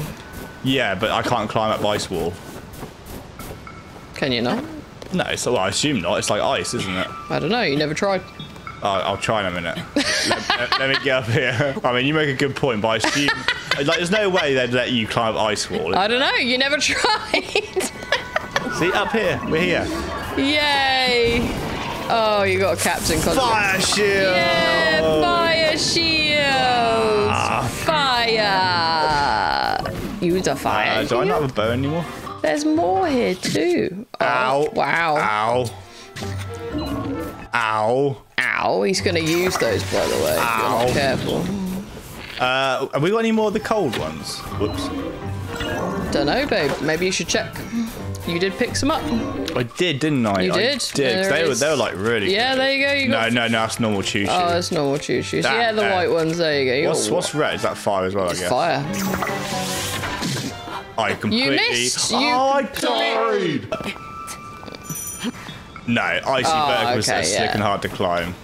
Yeah, but I can't climb up ice wall. Can you not? No, it's, well, I assume not. It's like ice, isn't it? I don't know. You never tried. Oh, I'll try in a minute. let, let, let me get up here. I mean, you make a good point, but I assume... like, there's no way they'd let you climb up ice wall. I don't know. You never tried. See, up here. We're here. Yay. Oh, you got a captain. Fire shield! Yeah, fire shield! Ah. Fire! Use a fire. Uh, do I not have a bow anymore? There's more here too. Ow! Oh, wow! Ow! Ow! Ow! He's gonna use those, by the way. Ow! Be careful. Uh, have we got any more of the cold ones? Whoops. Don't know, babe. Maybe you should check. You did pick some up. I did, didn't I? You did. I did. They were, they were like really. Yeah, good. There you go. You got no, no, no. That's normal choo-choo. Oh, that's normal choo-choo. Yeah, the uh, white ones. There you go. You what's what's red? Is that fire as well? It's I guess. Fire. I completely. You missed. Oh, you I died. No, icy oh, berg was okay, slick yeah. and hard to climb.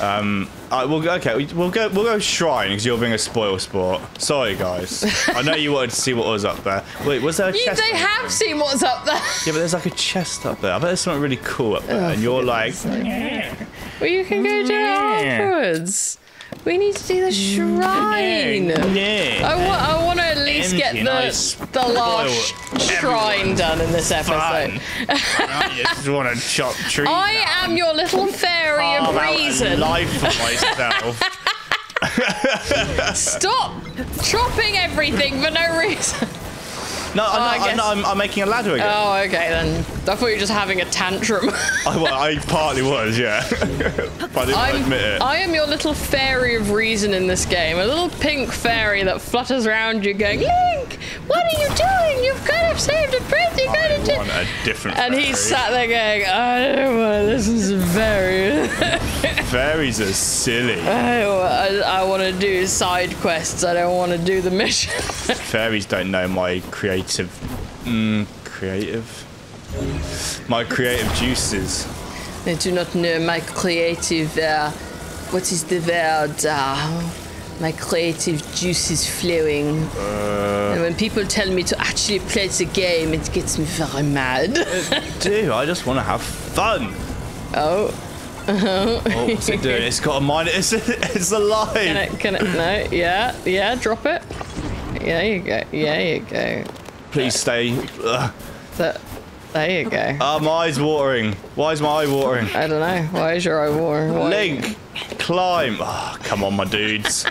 Um, I, we'll, okay, we'll go. We'll go shrine because you're being a spoil sport. Sorry, guys. I know you wanted to see what was up there. Wait, was there a chest? They have seen what's up there. Yeah, but there's like a chest up there. I bet there's something really cool up there, oh, and you're like, well, you can go down afterwards. We need to do the shrine. Yeah. I, wa I want to at least get the the last shrine done in this episode. I just want to chop trees. I down. am your little fairy oh, of reason. Life for myself. Stop chopping everything for no reason. No, I'm, oh, not, I'm, not, I'm, I'm making a ladder again. Oh, okay then. I thought you were just having a tantrum. I, well, I partly was, yeah. But I didn't I'm, admit it. I am your little fairy of reason in this game. A little pink fairy that flutters around you going, Link, what are you doing? You've got to save the prince. You've got to do... I want a different fairy. And he sat there going, I don't want to listen to fairies. Fairies are silly. I, I, I want to do side quests. I don't want to do the mission. Fairies don't know my creativity. Mm, creative. My creative juices. I do not know my creative. Uh, what is the word? Uh, My creative juice is flowing. Uh, and when people tell me to actually play the game, it gets me very mad. Dude, I just want to have fun. Oh. Oh, what's it doing? It's got a mine. It's, it's alive. Can it, can it, no, yeah, yeah, drop it. Yeah, you go. Yeah, you go. Please stay. That, there you go. Ah, uh, my eye's watering. Why is my eye watering? I don't know. Why is your eye watering? Why Link, climb. Oh, come on, my dudes.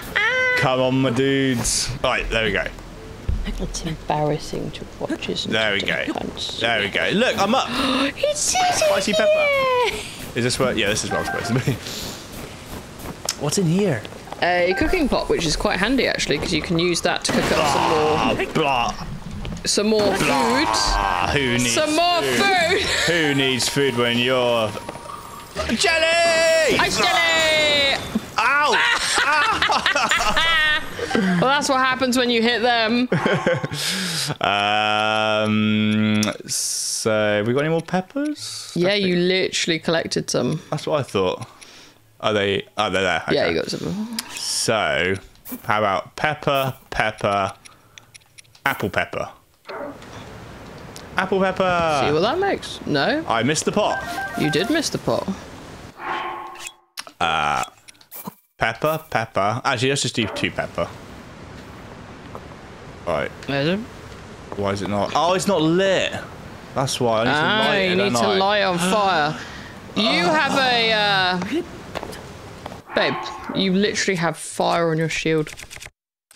Come on, my dudes. All right, there we go. It's embarrassing to watch, isn't it? There we go. There we go. Look, I'm up. It's spicy pepper. Is this where? Yeah, this is where I'm supposed to be. What's in here? A cooking pot, which is quite handy actually, because you can use that to cook up blah, some more. Blah. Some more blah. food. Who needs some more food? food? Who needs food when you're jelly? I'm jelly. Ow! Well, that's what happens when you hit them. um. So, have we got any more peppers? Yeah, you literally collected some. That's what I thought. Are they? Oh, they're there. Okay. Yeah, you got some. So, how about pepper, pepper, apple pepper, apple pepper? See what that makes? No. I missed the pot. You did miss the pot. Uh, pepper, pepper. Actually, let's just do two pepper. All right. There's it. Why is it not? Oh, it's not lit. That's why I need ah, to light it. You need to I? light on fire. You oh. have a. Uh, Babe, you literally have fire on your shield.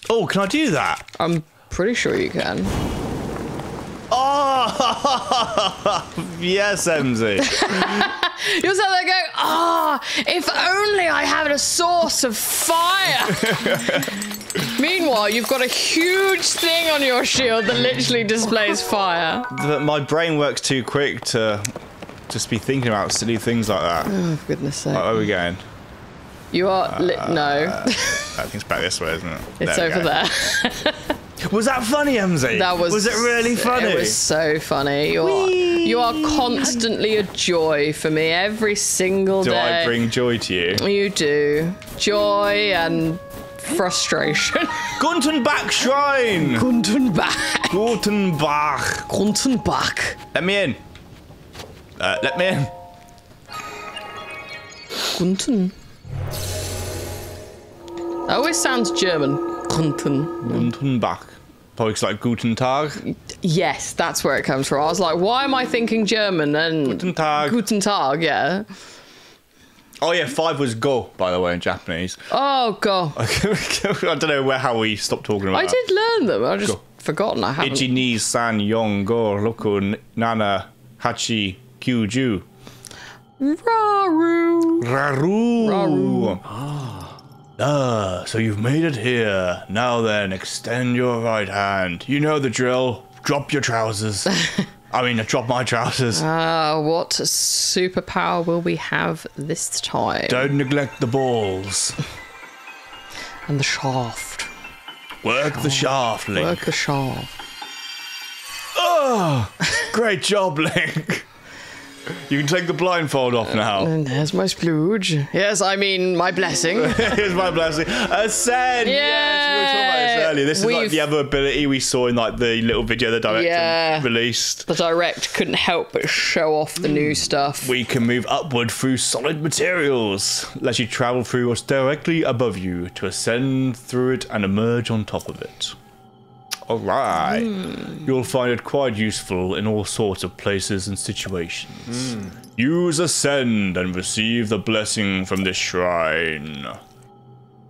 Oh, can I do that? I'm pretty sure you can. Oh, yes, M Z. You're sat there going, ah, oh, if only I had a source of fire. Meanwhile, you've got a huge thing on your shield that literally displays fire. But my brain works too quick to just be thinking about silly things like that. Oh, for goodness sake. Right, where are we going? You are uh, lit. No. Uh, I think it's back this way, isn't it? It's there over there. Was that funny, M Z? That was. Was it really funny? It was so funny. You are, you are constantly a joy for me every single do day. Do I bring joy to you? You do. Joy and frustration. Gutanbac Shrine. Gutanbac. Gutanbac. Gutanbac. Let me in. Uh, let me in. Gunten. That always sounds German. Gutanbac. Gutanbac. Probably like Guten Tag. Yes, that's where it comes from. I was like, why am I thinking German? And Guten Tag. Guten Tag, yeah. Oh, yeah, five was go, by the way, in Japanese. Oh, go. I don't know where how we stopped talking about I that. I did learn them. I've just go. forgotten. I haven't. Ichi, ni, san, yon, go, roku, nana, hachi, kyuju. Rauru. Rauru. Rauru. Ah. ah, so you've made it here. Now then, extend your right hand. You know the drill. Drop your trousers. I mean, drop my trousers. Ah, uh, what superpower will we have this time? Don't neglect the balls. And the shaft. Work shaft. the shaft, Link. Work the shaft. Oh, great job, Link. You can take the blindfold off now. And there's my splooge. Yes, I mean my blessing. Here's my blessing. Ascend! Yay! Yes, we were talking about this earlier. This We've... is like the other ability we saw in like the little video the director yeah. released. The direct couldn't help but show off the mm. new stuff. We can move upward through solid materials. Let you travel through what's directly above you to ascend through it and emerge on top of it. Alright, mm. you'll find it quite useful in all sorts of places and situations. Mm. Use ascend and receive the blessing from this shrine.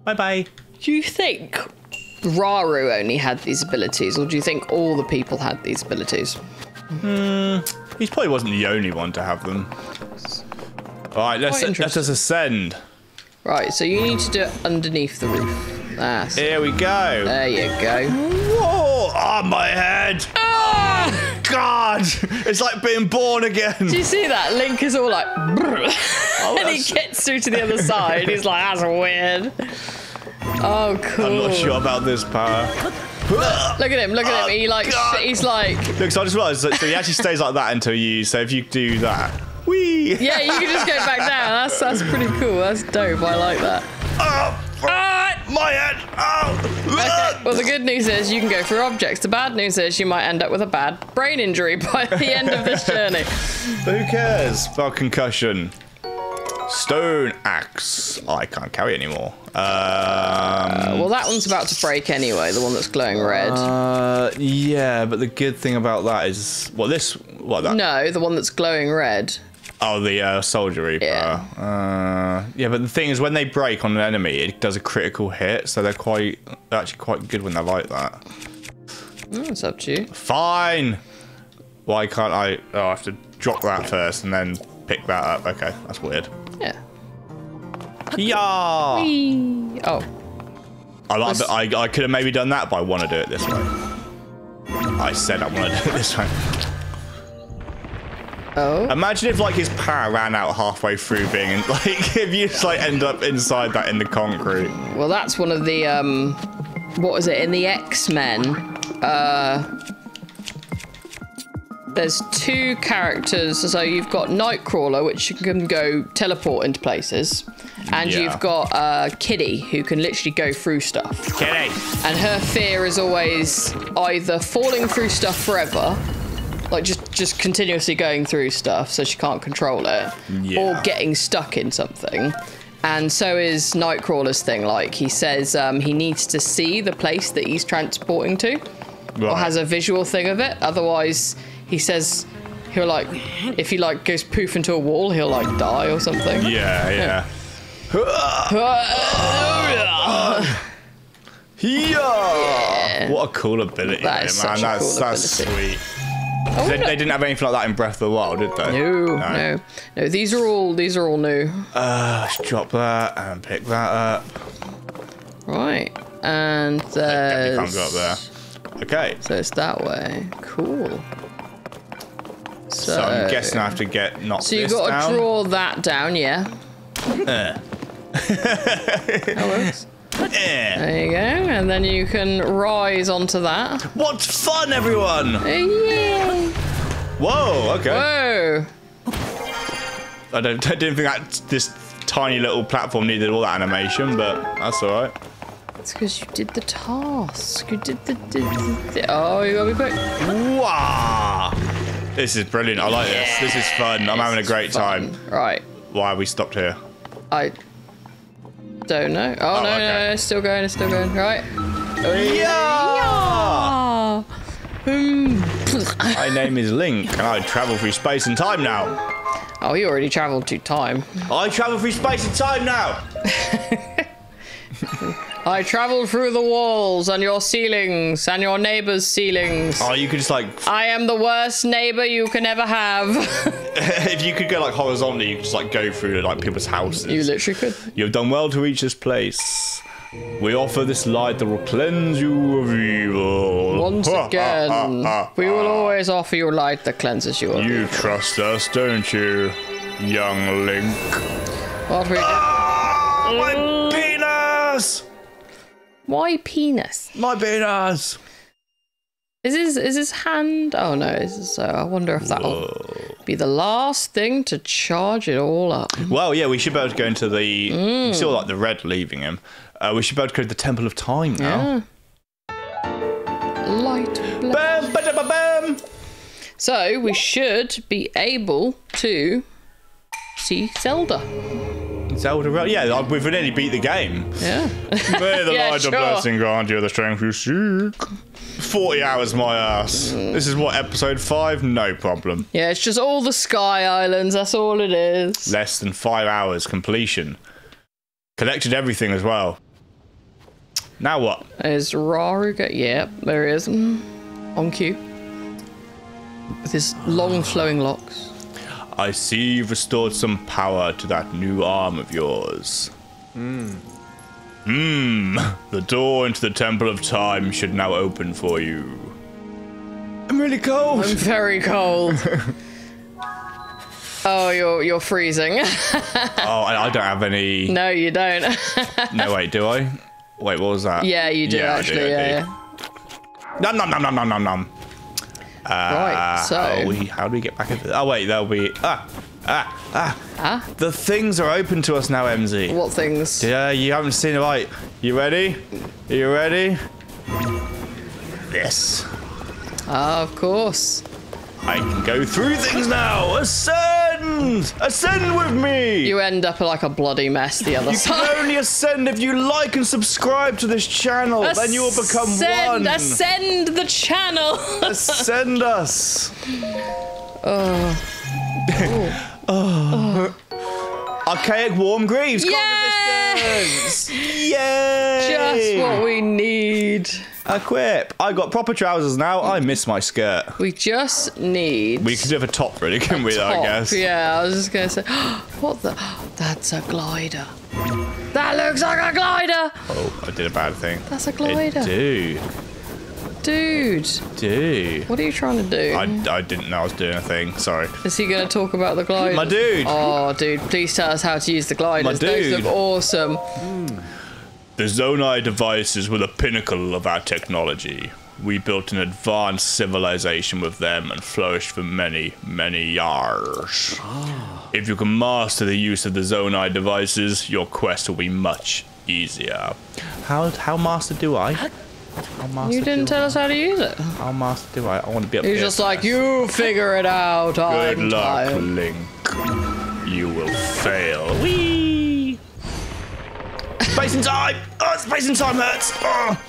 Bye-bye. Do you think Rauru only had these abilities, or do you think all the people had these abilities? Hmm, he probably wasn't the only one to have them. Alright, let's, let's just ascend. Right, so you need to do it underneath the roof. That's Here we go. There you go. Oh, my head! Oh, God! It's like being born again. Do you see that? Link is all like, oh, and he gets through to the other side. He's like, that's weird. Oh, cool. I'm not sure about this power. Look, look at him! Look at oh, him! He like, God. he's like. Look, so I just realised. So he actually stays like that until you. So if you do that, wee. Yeah, you can just go back down. That's that's pretty cool. That's dope. I like that. Oh. Ah! My head! Ow! Okay, well, the good news is you can go through objects. The bad news is you might end up with a bad brain injury by the end of this journey. Who cares about concussion? Stone axe. Oh, I can't carry it anymore. Um, uh, well, that one's about to break anyway, the one that's glowing red. Uh, yeah, but the good thing about that is... Well, this... What, that? No, the one that's glowing red. Oh, the uh, Soldier Reaper. Yeah. Uh, yeah, but the thing is, when they break on an enemy, it does a critical hit, so they're quite... They're actually quite good when they're like that. Mm, it's up to you. Fine! Why can't I... Oh, I have to drop that first and then pick that up. Okay, that's weird. Yeah. Yeah. Whee. Oh. I like that. I I could have maybe done that, but I want to do it this way. I said I want to do it this way. Oh. Imagine if like his power ran out halfway through being in, like if you just like end up inside that in the concrete. Well, that's one of the um, what was it in the X-Men? Uh. There's two characters, so you've got Nightcrawler, which can go teleport into places, and yeah. you've got uh, Kitty, who can literally go through stuff. Kitty! And her fear is always either falling through stuff forever, like just, just continuously going through stuff so she can't control it, yeah. or getting stuck in something. And so is Nightcrawler's thing, like he says um, he needs to see the place that he's transporting to, right. or has a visual thing of it, otherwise... He says he'll like if he like goes poof into a wall, he'll like die or something. Yeah, yeah. yeah. yeah. What a cool ability, that is man. Such a that's cool that's ability. Sweet. Oh, they, no. they didn't have anything like that in Breath of the Wild, did they? No, no, no. No, these are all these are all new. Uh, let's drop that and pick that up. Right, and there's... Can't go up there. Okay. So it's that way. Cool. So, so I'm guessing I have to get not so this down. So you've got to draw that down, yeah. Uh. That works. Uh. There you go, and then you can rise onto that. What fun, everyone! Uh, yeah. Whoa, okay. Whoa. I, don't, I didn't think that this tiny little platform needed all that animation, but that's all right. It's because you did the task. You did the... Did the oh, you got to be quick. Wow. This is brilliant. I like yes. this. This is fun. I'm having a great time. Right. Why are we stopped here? I don't know. Oh, oh no, okay. no, no, it's still going, it's still going. Right. Yeah. yeah. My name is Link, and I travel through space and time now. Oh, you already travelled through time. I travel through space and time now. I travel through the walls and your ceilings and your neighbor's ceilings. Oh, you could just like... I am the worst neighbor you can ever have. If you could go like horizontally, you could just like go through like people's houses. You literally could. You've done well to reach this place. We offer this light that will cleanse you of evil. Once again, ah, ah, ah, ah, we will always offer you light that cleanses you of you evil. You trust us, don't you, young Link? What we ah, do? My penis! Why penis? My penis. Is his is his hand? Oh no! So uh, I wonder if that'll Whoa. be the last thing to charge it all up. Well, yeah, we should be able to go into the. Mm. You saw like the red leaving him. Uh, we should be able to go to the Temple of Time now. Yeah. Light. Bam, ba -da -ba -bam. So we should be able to see Zelda. Zelda, yeah, we've already beat the game. Yeah. May the yeah, light sure. of blessing grant you the strength you seek. Forty hours, my ass. Mm. This is what episode five. No problem. Yeah, it's just all the Sky Islands. That's all it is. Less than five hours completion. Collected everything as well. Now what? Is Rauru? Yeah, there he is. On cue. With his long flowing locks. I see you've restored some power to that new arm of yours. Hmm. Hmm. The door into the Temple of Time should now open for you. I'm really cold. I'm very cold. Oh, you're you're freezing. Oh, I, I don't have any. No, you don't. No, wait, do I? Wait, what was that? Yeah, you do yeah, actually. I do, yeah, I do. yeah. Nom nom nom nom nom nom nom. Uh, right, so... How do, we, how do we get back into... Oh, wait, there'll be... Ah, Ah, ah, ah. The things are open to us now, M Z. What things? Yeah, you haven't seen the light. You ready? Are you ready? This. Ah, of course. I can go through things now. Ascend! Ascend with me! You end up like a bloody mess the other you side. You can only ascend if you like and subscribe to this channel. Ascend, then you will become one. Ascend the channel. Ascend us. Oh. Oh. Oh. Oh. Archaic Warm Greaves. Yes! Yay! Just what we need. Equip. I got proper trousers now. I miss my skirt. We just need. We could have a top, really, couldn't we? Top. I guess. Yeah, I was just gonna say. What the? That's a glider. That looks like a glider. Oh, I did a bad thing. That's a glider. Dude. Dude. Dude. What are you trying to do? I, I didn't know I was doing a thing. Sorry. Is he going to talk about the glider? My dude. Oh, dude. Please tell us how to use the gliders. My dude. Those look awesome. Mm. The Zonai device is with a pinnacle of our technology. We built an advanced civilization with them and flourished for many, many years. Oh. If you can master the use of the Zonai devices, your quest will be much easier. How, how master do I? You didn't tell us how to use it. How master do I? I want to be up there. You're just like, you figure it out. Good luck, Link. You will fail. Whee! Space and time! Oh, space and time hurts! Oh.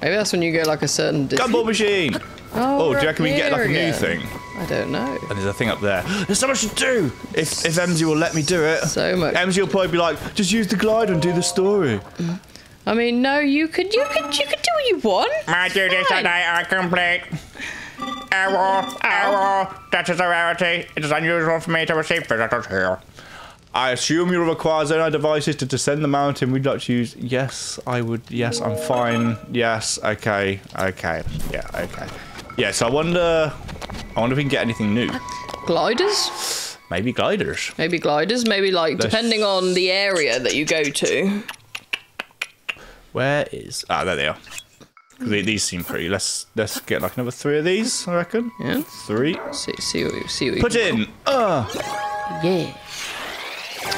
Maybe that's when you get like a certain distance. Gumball machine! Oh, oh do you reckon we can get like a again. new thing? I don't know. And there's a thing up there. There's so much to do! If, if M Z will let me do it. So much. M Z will probably be like, just use the glider and do the story. Mm. I mean, no, you could, you could, you could do what you want. My duties today are complete. Error, error. That is a rarity. It is unusual for me to receive visitors here. I assume you require Zonai devices to descend the mountain. We'd like to use. Yes, I would. Yes, I'm fine. Yes, okay, okay, yeah, okay. Yeah. So I wonder, I wonder if we can get anything new. Gliders. Maybe gliders. Maybe gliders. Maybe like There's... depending on the area that you go to. Where is... Ah, there they are. They, these seem pretty. Let's let's get like another three of these, I reckon. Yeah. Three. See, see what you see. What Put you in. Uh. Yeah.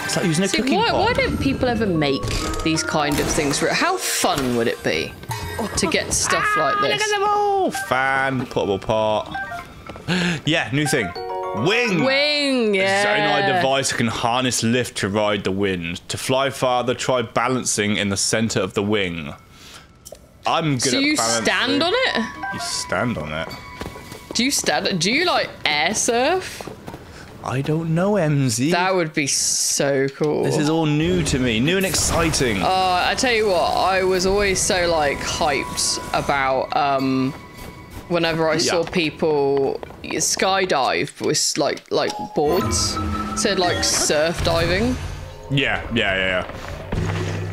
It's like using a see, cooking why, pot. Why don't people ever make these kind of things? How fun would it be to get stuff like this? Ah, look at them all. Fan, portable pot. Yeah, new thing. Wing! Wing, yeah! The Zonai device can harness lift to ride the wind. To fly farther, try balancing in the center of the wing. I'm good so at balancing. So you stand on it? You stand on it. Do you stand... Do you, like, air surf? I don't know, M Z. That would be so cool. This is all new to me. New and exciting. Uh, I tell you what, I was always so, like, hyped about, um... whenever I yeah. saw people skydive with like like boards, said like surf diving. Yeah, yeah, yeah. yeah.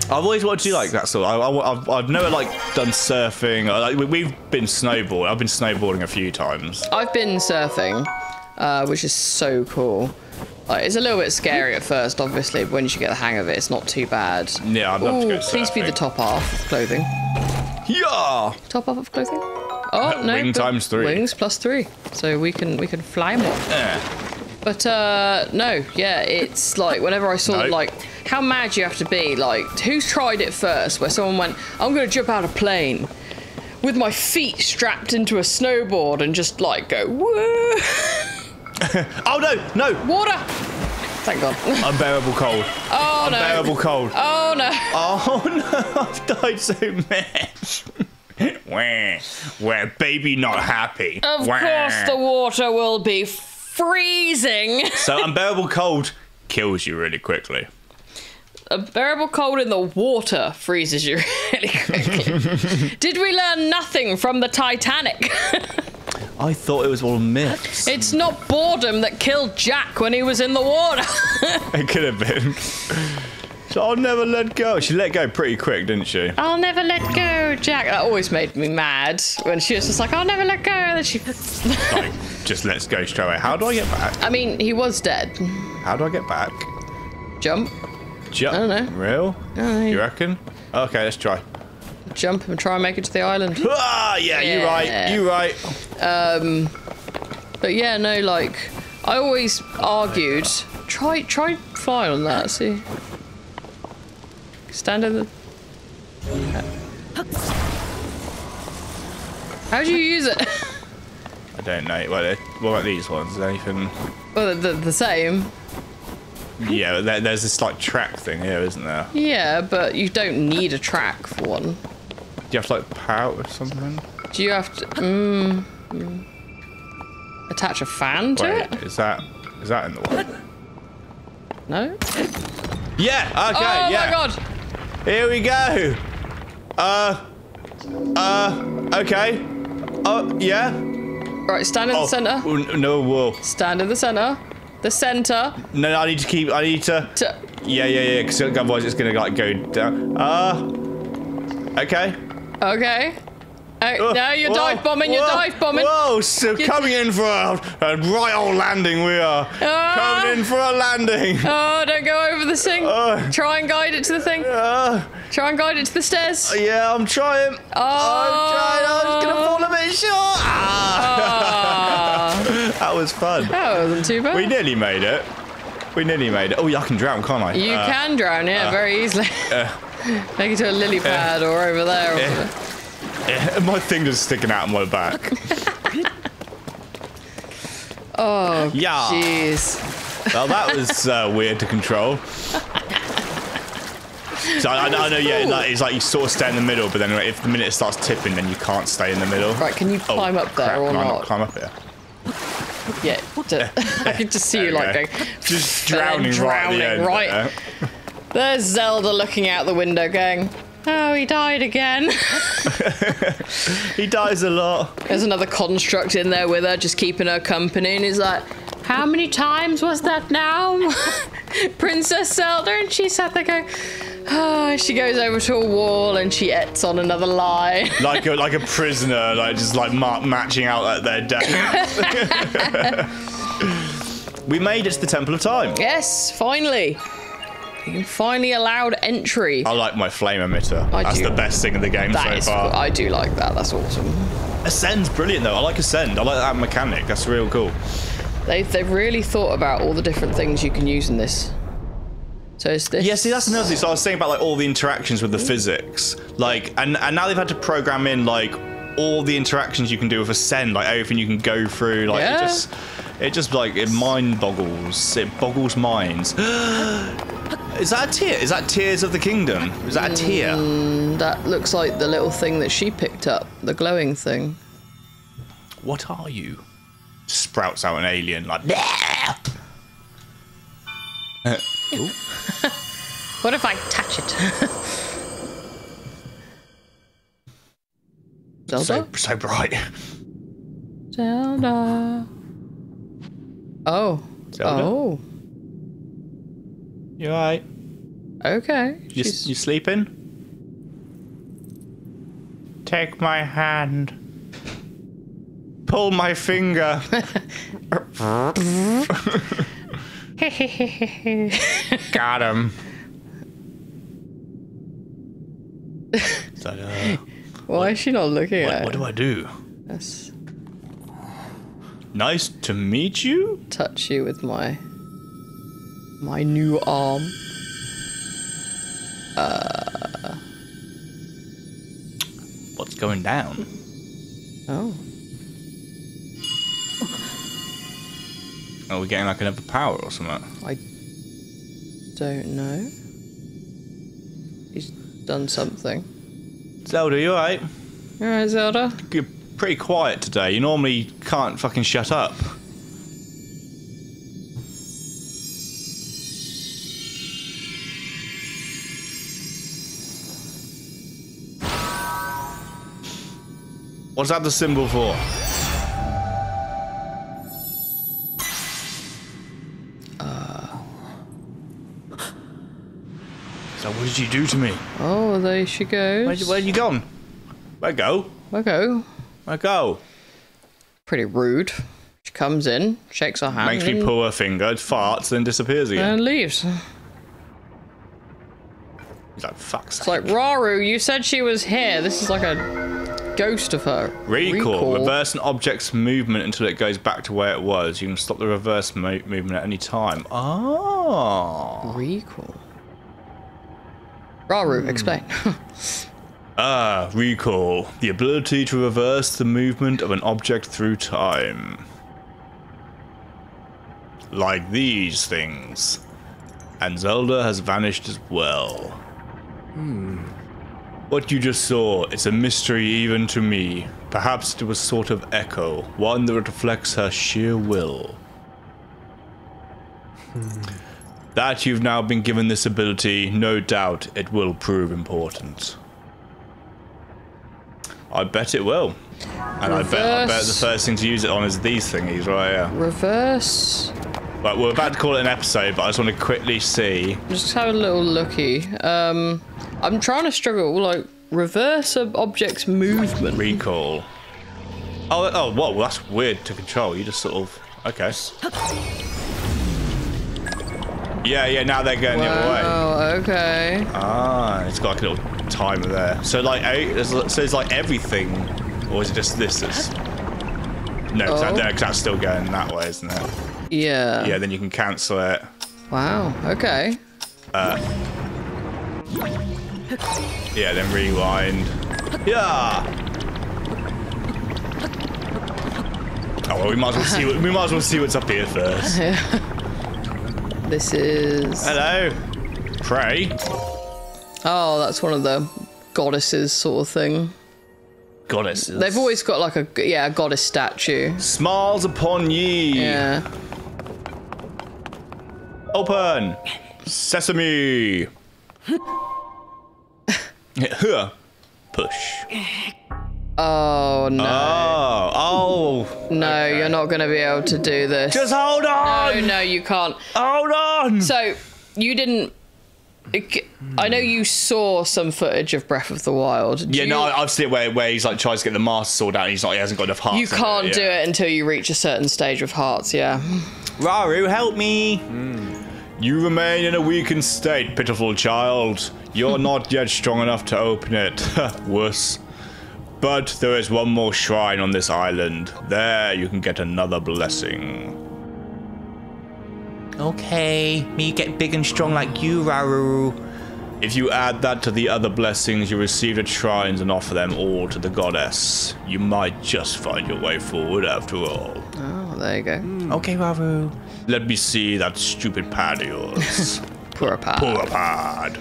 I've always wanted to do like that sort. I, I, I've I've never like done surfing. Like we've been snowboarding. I've been snowboarding a few times. I've been surfing, uh, which is so cool. Like, it's a little bit scary at first, obviously, but once you get the hang of it, it's not too bad. Yeah, I'd love Ooh, to go surfing. Please be the top half of clothing. Yeah. Top half of clothing. Oh no! Wing times three. Wings plus three, so we can we can fly more. Yeah. But uh, no, yeah, it's like whenever I saw no. like how mad you have to be. Like who's tried it first? Where someone went, I'm going to jump out of a plane with my feet strapped into a snowboard and just like go woo. Oh no, no water. Thank God. Unbearable cold. Oh no. Unbearable cold. Oh no. Oh no! I've died so much. Where, where, baby, not happy. Of Wah. course, the water will be freezing. So unbearable cold kills you really quickly. Unbearable cold in the water freezes you really quickly. Did we learn nothing from the Titanic? I thought it was all myths. It's not boredom that killed Jack when he was in the water. It could have been. So I'll never let go. She let go pretty quick, didn't she? I'll never let go, Jack. That always made me mad when she was just like, I'll never let go. And then she like, just lets go straight away. How do I get back? I mean, he was dead. How do I get back? Jump. Jump. I don't know. Real? I don't know. You reckon? Okay, let's try. Jump and try and make it to the island. Ah, yeah, yeah. You're right. You're right. Um, but yeah, no, like, I always argued. Try, try fly on that, see. Stand in the... How do you use it? I don't know. Well, what about these ones? Is there anything... Well, they're the same. Yeah, but there's this, like, track thing here, isn't there? Yeah, but you don't need a track for one. Do you have to, like, pout or something? Do you have to... Mm, mm, attach a fan to Wait, it? Is that... Is that in the water? No? Yeah! Okay, oh, yeah! Oh my god! Here we go! Uh... Uh... Okay. Oh, uh, yeah? Right, stand in oh, the centre. No, whoa. Stand in the centre. The centre. No, I need to keep... I need to... to yeah, yeah, yeah, because otherwise it's going to, like, go down. Uh... Okay. Okay. Oh, no, you're whoa, dive bombing, you're whoa, dive bombing. Whoa, so you're coming in for a, a right old landing, we are. Ah, coming in for a landing. Oh, don't go over the thing. Uh, Try and guide it to the thing. Uh, Try and guide it to the stairs. Yeah, I'm trying. Oh, I'm trying. I'm just going to fall a bit short. Ah. Ah. That was fun. That wasn't too bad. We nearly made it. We nearly made it. Oh, yeah, I can drown, can't I? You uh, can drown, yeah, uh, very easily. Uh, Make it to a lily pad uh, or over there. Or uh, Yeah, my finger's sticking out of my back. Oh, yeah. Jeez. Well, that was uh, weird to control. So I, I know, cool. yeah, like, it's like you sort of stay in the middle, but then like, if the minute it starts tipping, then you can't stay in the middle. Right, can you climb oh, up there crap, or not? Climb up here. Yeah, I could just see you like go. Going. Just drowning, drowning right at the end. Right. There. There's Zelda looking out the window going, oh, he died again. He dies a lot. There's another construct in there with her, just keeping her company, and he's like, how many times was that now? Princess Zelda, and she sat there going, oh, she goes over to a wall and she ets on another lie. Like a, like a prisoner, like just like mark matching out at their death. We made it to the Temple of Time. Yes, finally. You finally allowed entry. I like my flame emitter. I That's do. the best thing in the game that so is, far. I do like that. That's awesome. Ascend's brilliant, though. I like Ascend. I like that mechanic. That's real cool. They've, they've really thought about all the different things you can use in this. So it's this. Yeah, see, that's another thing. So I was saying about like all the interactions with the mm-hmm. physics. Like, and, and now they've had to program in like all the interactions you can do with Ascend, like everything you can go through. Like, yeah. it just, it just like, it mind boggles. It boggles minds. Is that a tear? Is that Tears of the Kingdom? Is that a tear? Mm, that looks like the little thing that she picked up, the glowing thing. What are you? Sprouts out an alien like. What if I touch it? Zelda? So, so bright. Zelda. Oh. Zelda? Oh. You alright? Okay. You, you sleeping? Take my hand. Pull my finger. Got him. That, uh, Why what, is she not looking what, at it? What do I do? Yes. Nice to meet you. Touch you with my... my new arm. Uh, what's going down? Oh. Are we getting like another power or something? I don't know. He's done something. Zelda, you alright? You alright, Zelda? You're pretty quiet today. You normally can't fucking shut up. What's that the symbol for? Uh. So what did you do to me? Oh, there she goes. Where, where you gone? Where go? Where go? Where go? Pretty rude. She comes in, shakes her hand. Makes me pull her finger, farts, then disappears again. And leaves. He's like, fuck's sake. It's like, Rauru, you said she was here. This is like a... ghost of her. Recall. Recall. Reverse an object's movement until it goes back to where it was. You can stop the reverse mo movement at any time. Oh. Recall. Rauru, hmm. explain. Ah, recall. The ability to reverse the movement of an object through time. Like these things. And Zelda has vanished as well. Hmm. What you just saw is a mystery even to me. Perhaps it was sort of echo, one that reflects her sheer will. Hmm. That you've now been given this ability, no doubt it will prove important. I bet it will. And I bet, I bet the first thing to use it on is these thingies right here. Reverse. Right, we're about to call it an episode, but I just want to quickly see. Just have a little looky. Um, I'm trying to struggle, like, reverse an object's movement. Recall. Oh, oh, whoa, that's weird to control. You just sort of, okay. Yeah, yeah, now they're going wow, the other way. Oh, okay. Ah, it's got like a little timer there. So, like, so it's like everything, or is it just this? That's... No, because oh. that, that's still going that way, isn't it? Yeah. Yeah, then you can cancel it. Wow, okay. Uh, yeah, then rewind. Yeah! Oh, well, we might as well see, what, we might as well see what's up here first. This is... Hello. Prey. Oh, that's one of the goddesses sort of thing. Goddesses. They've always got like a, yeah, a goddess statue. Smiles upon ye. Yeah. Open. Sesame. Push. Oh, no. Oh, oh. No, okay. You're not going to be able to do this. Just hold on. No, no, you can't. Hold on. So, you didn't... It, I know you saw some footage of Breath of the Wild. Do yeah, you, no, I've seen it where, where he's like tries to get the Master Sword out and he's not, he hasn't got enough hearts. You can't it, do yeah. it until you reach a certain stage of hearts, yeah. Rauru, help me! Mm. You remain in a weakened state, pitiful child. You're not yet strong enough to open it. Worse. But there is one more shrine on this island. There you can get another blessing. Okay, me get big and strong like you, Rauru. If you add that to the other blessings you received at shrines and offer them all to the goddess, you might just find your way forward after all. Oh, there you go. Mm. Okay, Rauru. Let me see that stupid pad of yours. Poor pad. Poor pad.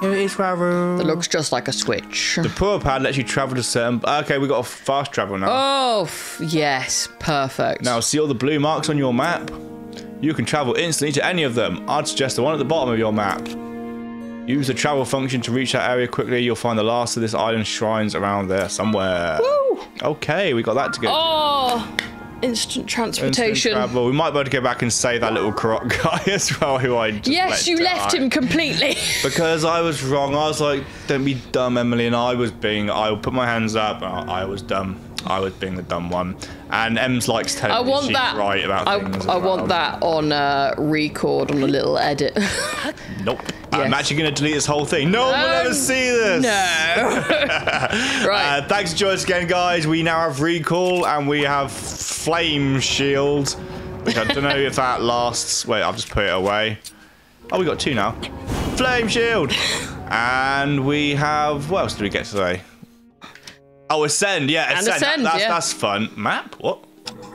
Here it is, Rauru. It looks just like a switch. The poor pad lets you travel to certain... Okay, we got a fast travel now. Oh, f yes. Perfect. Now, see all the blue marks on your map? You can travel instantly to any of them. I'd suggest the one at the bottom of your map. Use the travel function to reach that area quickly. You'll find the last of this island's shrines around there somewhere. Woo! Okay, we got that to go. Oh, instant transportation. Instant travel. We might be able to go back and save that little croc guy as well. Who I just yes, let you die. Left him completely. Because I was wrong. I was like, don't be dumb, Emily. And I was being, I put my hands up. I was dumb. I was being the dumb one, and Ems likes telling I want me she's that. right about I, things. I well. want that on uh, record on a little edit. Nope. Yes. I'm actually going to delete this whole thing. No um, one will ever see this. No. Right. Uh, thanks for joining us again, guys. We now have Recall, and we have Flame Shield, which I don't know if that lasts. Wait, I'll just put it away. Oh, we got two now. Flame Shield, and we have. What else did we get today? Oh, Ascend, yeah, Ascend. Ascend that, that's, yeah. that's fun. Map? What?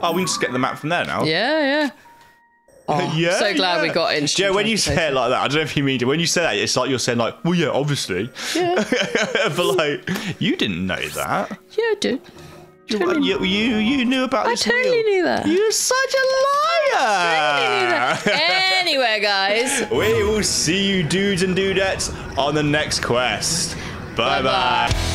Oh, we can just get the map from there now. Yeah, yeah. Oh, yeah, so glad yeah. we got in. Yeah, when you say it like that, I don't know if you mean it. When you say that, it's like you're saying like, well, yeah, obviously. Yeah. But like, you didn't know that. Yeah, I did. Totally you, you, you knew about this I totally wheel. knew that. You're such a liar. I totally knew that. Anyway, guys. We will see you dudes and dudettes on the next quest. Bye-bye.